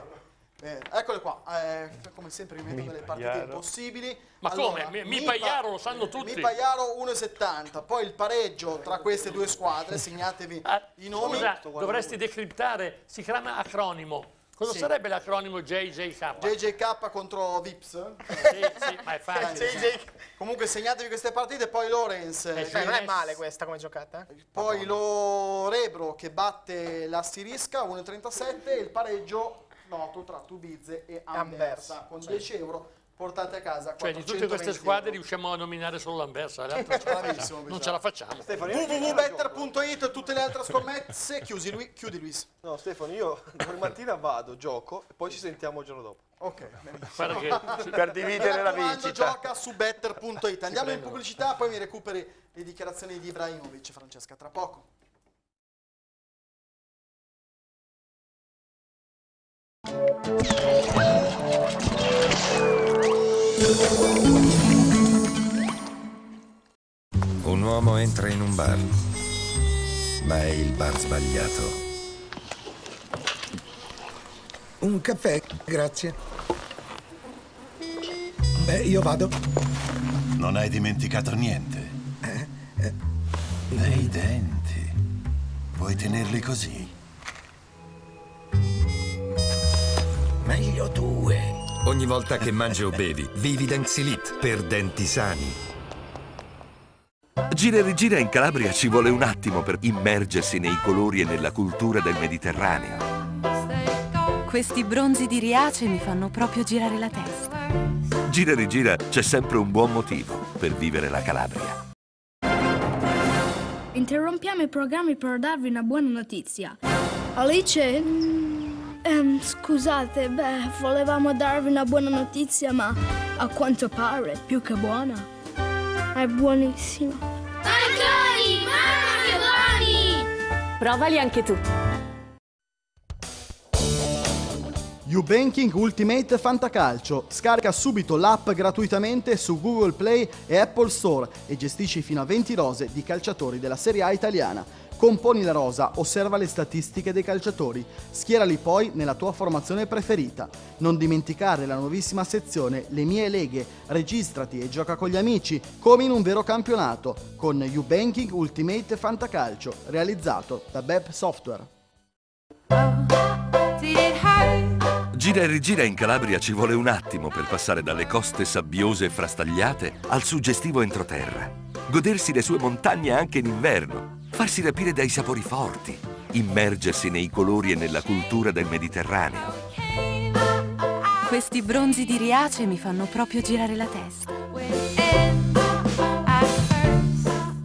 Eh, eccole qua, eh, come sempre mi metto delle partite impossibili. Ma allora, come? Mi, mi Pagliaro pa lo sanno tutti. Mi Pagliaro uno e settanta, poi il pareggio tra queste due squadre, segnatevi ah, i nomi. Scusa, dovresti decriptare, si chiama acronimo. Cosa sì. sarebbe l'acronimo J J K? J J K contro Vips? Sì, sì, ma è facile. J J... Comunque segnatevi queste partite, poi Lorenz. Eh, cioè, non è male questa come giocata. Eh? Poi lo Rebro che batte la Sirisca, uno e trentasette, e il pareggio noto tra Tubize e Anversa, con dieci euro. Portate a casa. Cioè di tutte queste squadre euro. riusciamo a nominare solo l'Anversa, non ce la facciamo. w w w punto better punto it, tutte le altre scommesse, chiusi lui, chiudi Luis. No Stefano, io domani mattina vado, gioco e poi ci sentiamo il giorno dopo. Ok, guarda che per dividere la vincita. Gioca su better punto it. Andiamo in pubblicità, poi mi recuperi le dichiarazioni di Ibrahimovic, Francesca, tra poco. Un uomo entra in un bar, ma è il bar sbagliato. Un caffè, grazie. Beh, io vado. Non hai dimenticato niente? Eh, eh. Dei denti. Vuoi tenerli così? Meglio due. Ogni volta che mangi o bevi, vivi Denxylit per denti sani. Gira e rigira in Calabria ci vuole un attimo per immergersi nei colori e nella cultura del Mediterraneo. Questi bronzi di Riace mi fanno proprio girare la testa. Gira e rigira c'è sempre un buon motivo per vivere la Calabria. Interrompiamo i programmi per darvi una buona notizia. Alice? Mm, ehm, scusate, beh, volevamo darvi una buona notizia, ma a quanto pare più che buona. È buonissima. Marconi! Mamma che buoni! Provali anche tu. YouBanking Ultimate Fantacalcio. Scarica subito l'app gratuitamente su Google Play e Apple Store e gestisci fino a venti rose di calciatori della Serie A italiana. Componi la rosa, osserva le statistiche dei calciatori, schierali poi nella tua formazione preferita. Non dimenticare la nuovissima sezione Le mie leghe, registrati e gioca con gli amici come in un vero campionato con YouBanking Ultimate Fantacalcio, realizzato da Beb Software. Gira e rigira in Calabria ci vuole un attimo per passare dalle coste sabbiose e frastagliate al suggestivo entroterra. Godersi le sue montagne anche in inverno, farsi rapire dai sapori forti, immergersi nei colori e nella cultura del Mediterraneo. Questi bronzi di Riace mi fanno proprio girare la testa.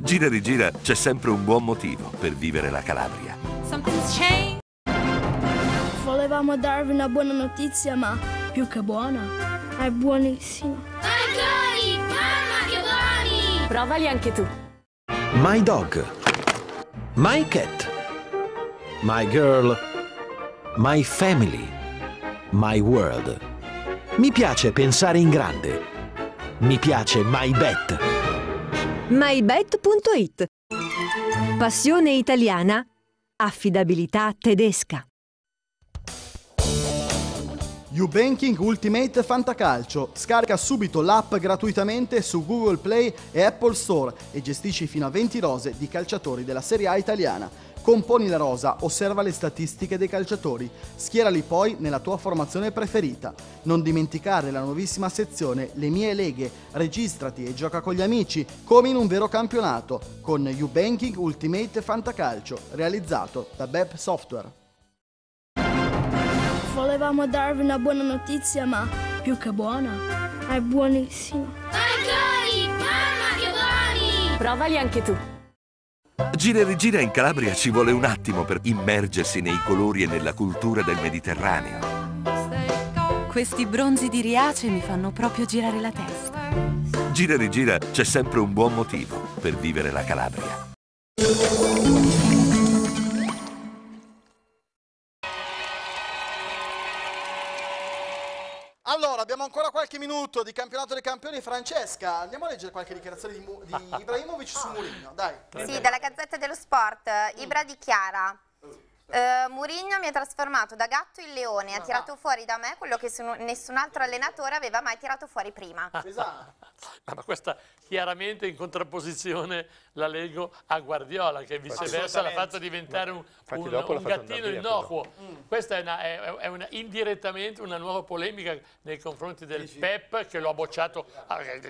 Gira e rigira c'è sempre un buon motivo per vivere la Calabria. Volevamo darvi una buona notizia, ma più che buona, è buonissima. Marconi! Mamma che buoni! Provali anche tu. My dog, my cat, my girl, my family, my world. Mi piace pensare in grande. Mi piace MyBet. MyBet.it. Passione italiana, affidabilità tedesca. YouBanking Ultimate Fantacalcio. Scarica subito l'app gratuitamente su Google Play e Apple Store e gestisci fino a venti rose di calciatori della Serie A italiana. Componi la rosa, osserva le statistiche dei calciatori, schierali poi nella tua formazione preferita. Non dimenticare la nuovissima sezione Le mie leghe, registrati e gioca con gli amici come in un vero campionato con YouBanking Ultimate Fantacalcio, realizzato da Beb Software. Volevamo darvi una buona notizia, ma più che buona, è buonissima. Marconi! Mamma che buoni! Provali anche tu. Gira e rigira in Calabria ci vuole un attimo per immergersi nei colori e nella cultura del Mediterraneo. Questi bronzi di Riace mi fanno proprio girare la testa. Gira e rigira c'è sempre un buon motivo per vivere la Calabria. Allora, abbiamo ancora qualche minuto di campionato dei campioni. Francesca, andiamo a leggere qualche dichiarazione di, Mu di Ibrahimovic su Mourinho, dai. Sì, dalla Gazzetta dello Sport. Ibra dichiara: Uh, Mourinho mi ha trasformato da gatto in leone, ha tirato fuori da me quello che nessun altro allenatore aveva mai tirato fuori prima. Esatto. Ma questa chiaramente in contrapposizione la leggo a Guardiola, che viceversa l'ha fatto diventare un, un, un gattino innocuo. Mm. Questa è, una, è, è una, indirettamente una nuova polemica nei confronti del Dici. Pep, che lo ha bocciato,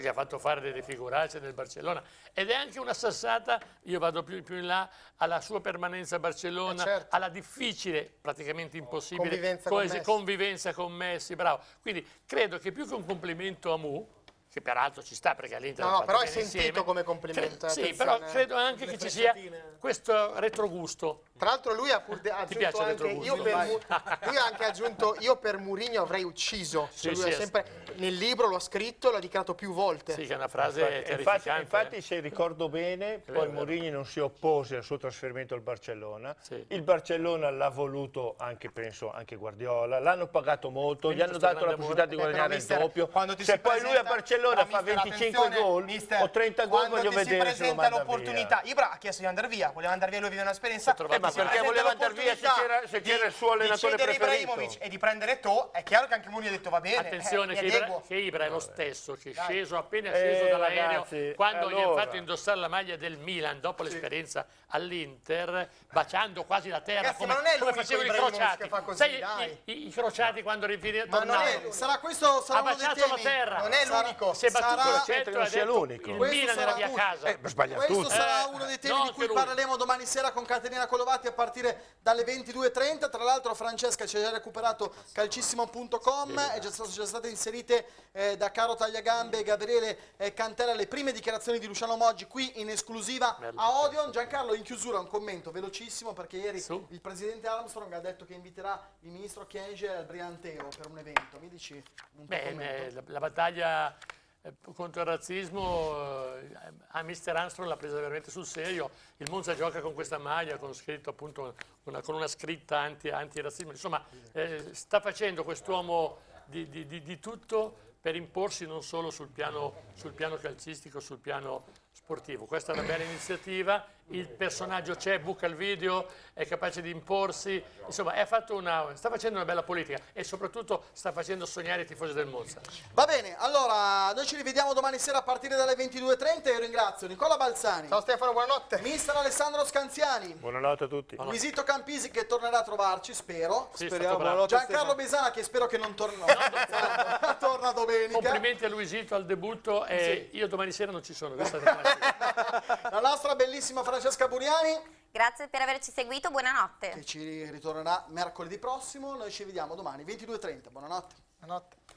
gli ha fatto fare delle figuracce nel Barcellona, ed è anche una sassata, io vado più, più in là, alla sua permanenza a Barcellona, eh certo. alla difficile, praticamente impossibile convivenza con, Messi. convivenza con Messi, bravo. Quindi credo che più che un complimento a Mu, che peraltro ci sta perché all'Inter no, no, però è sentito insieme, come complimento. Sì, però credo anche che ci sia questo retrogusto. Tra l'altro lui ha pure aggiunto anche io per Mu, lui ha anche aggiunto io per Mourinho avrei ucciso. Sì, lui sì, è sempre, nel libro lo ha scritto, l'ha dichiarato più volte. Sì, che è una frase infatti, infatti, infatti eh. se ricordo bene, poi Mourinho non si oppose al suo trasferimento al Barcellona. Sì. Il Barcellona l'ha voluto anche, penso, anche Guardiola, l'hanno pagato molto, quindi gli hanno dato la possibilità di guadagnare il doppio. Se poi lui a Barcellona Allora fa venticinque gol mister, o trenta gol, voglio vedere se lo manda via. Quando ti si presenta l'opportunità, Ibra ha chiesto di andare via, voleva andare via, lui vive un'esperienza, eh, ma perché voleva andare via se c'era, se c'era il suo allenatore di preferito? Ibrahimovic e di prendere To, è chiaro che anche Mourinho ha detto va bene. Attenzione eh, che, Ibra, che Ibra è lo stesso, che è sceso appena sceso eh, dall'aereo, ragazzi, quando allora. gli ha fatto indossare la maglia del Milan dopo sì. l'esperienza all'Inter, baciando quasi la terra, ragazzi, come, ma non è come facevano i crociati. Che fa così, Sai, dai. I, i crociati quando ritornavano. Sarà questo, sarà ha baciato la terra. Non è l'unico. Se battuto centro non sia l'unico. Il Milan era via casa. Questo sarà uno dei temi di cui parleremo domani sera con Caterina Colovati a partire dalle ventidue e trenta. Tra l'altro Francesca ci ha già recuperato calcissimo punto com, sono già state inserite eh, da Caro Tagliagambe e Gabriele eh, Cantella le prime dichiarazioni di Luciano Moggi qui in esclusiva a Odeon. Giancarlo, in chiusura un commento velocissimo, perché ieri Su. il presidente Armstrong ha detto che inviterà il ministro Chienge al Brianteo per un evento. Mi dici un tuo commento? la, la battaglia contro il razzismo a mister Armstrong l'ha presa veramente sul serio. Il Monza gioca con questa maglia con scritto appunto una, con una scritta anti, antirazzismo, insomma eh, sta facendo quest'uomo di, di, di, di tutto per imporsi non solo sul piano, sul piano calcistico, sul piano sportivo. Questa è una bella iniziativa, il personaggio c'è, buca il video, è capace di imporsi, insomma è fatto una, sta facendo una bella politica e soprattutto sta facendo sognare i tifosi del Monza. Va bene, allora noi ci rivediamo domani sera a partire dalle ventidue e trenta. Io ringrazio Nicola Balzani. Ciao Stefano, buonanotte. Mister Alessandro Scanziani. Buonanotte a tutti. Luisito Campisi che tornerà a trovarci, spero. Sì, Speriamo. Giancarlo Besana che spero che non torni. No, no, torna domenica. Complimenti a Luisito al debutto e sì. io domani sera non ci sono. La nostra bellissima Francesca Buriani. Grazie per averci seguito, buonanotte. Che ci ritornerà mercoledì prossimo, noi ci vediamo domani ventidue e trenta, buonanotte. Buonanotte.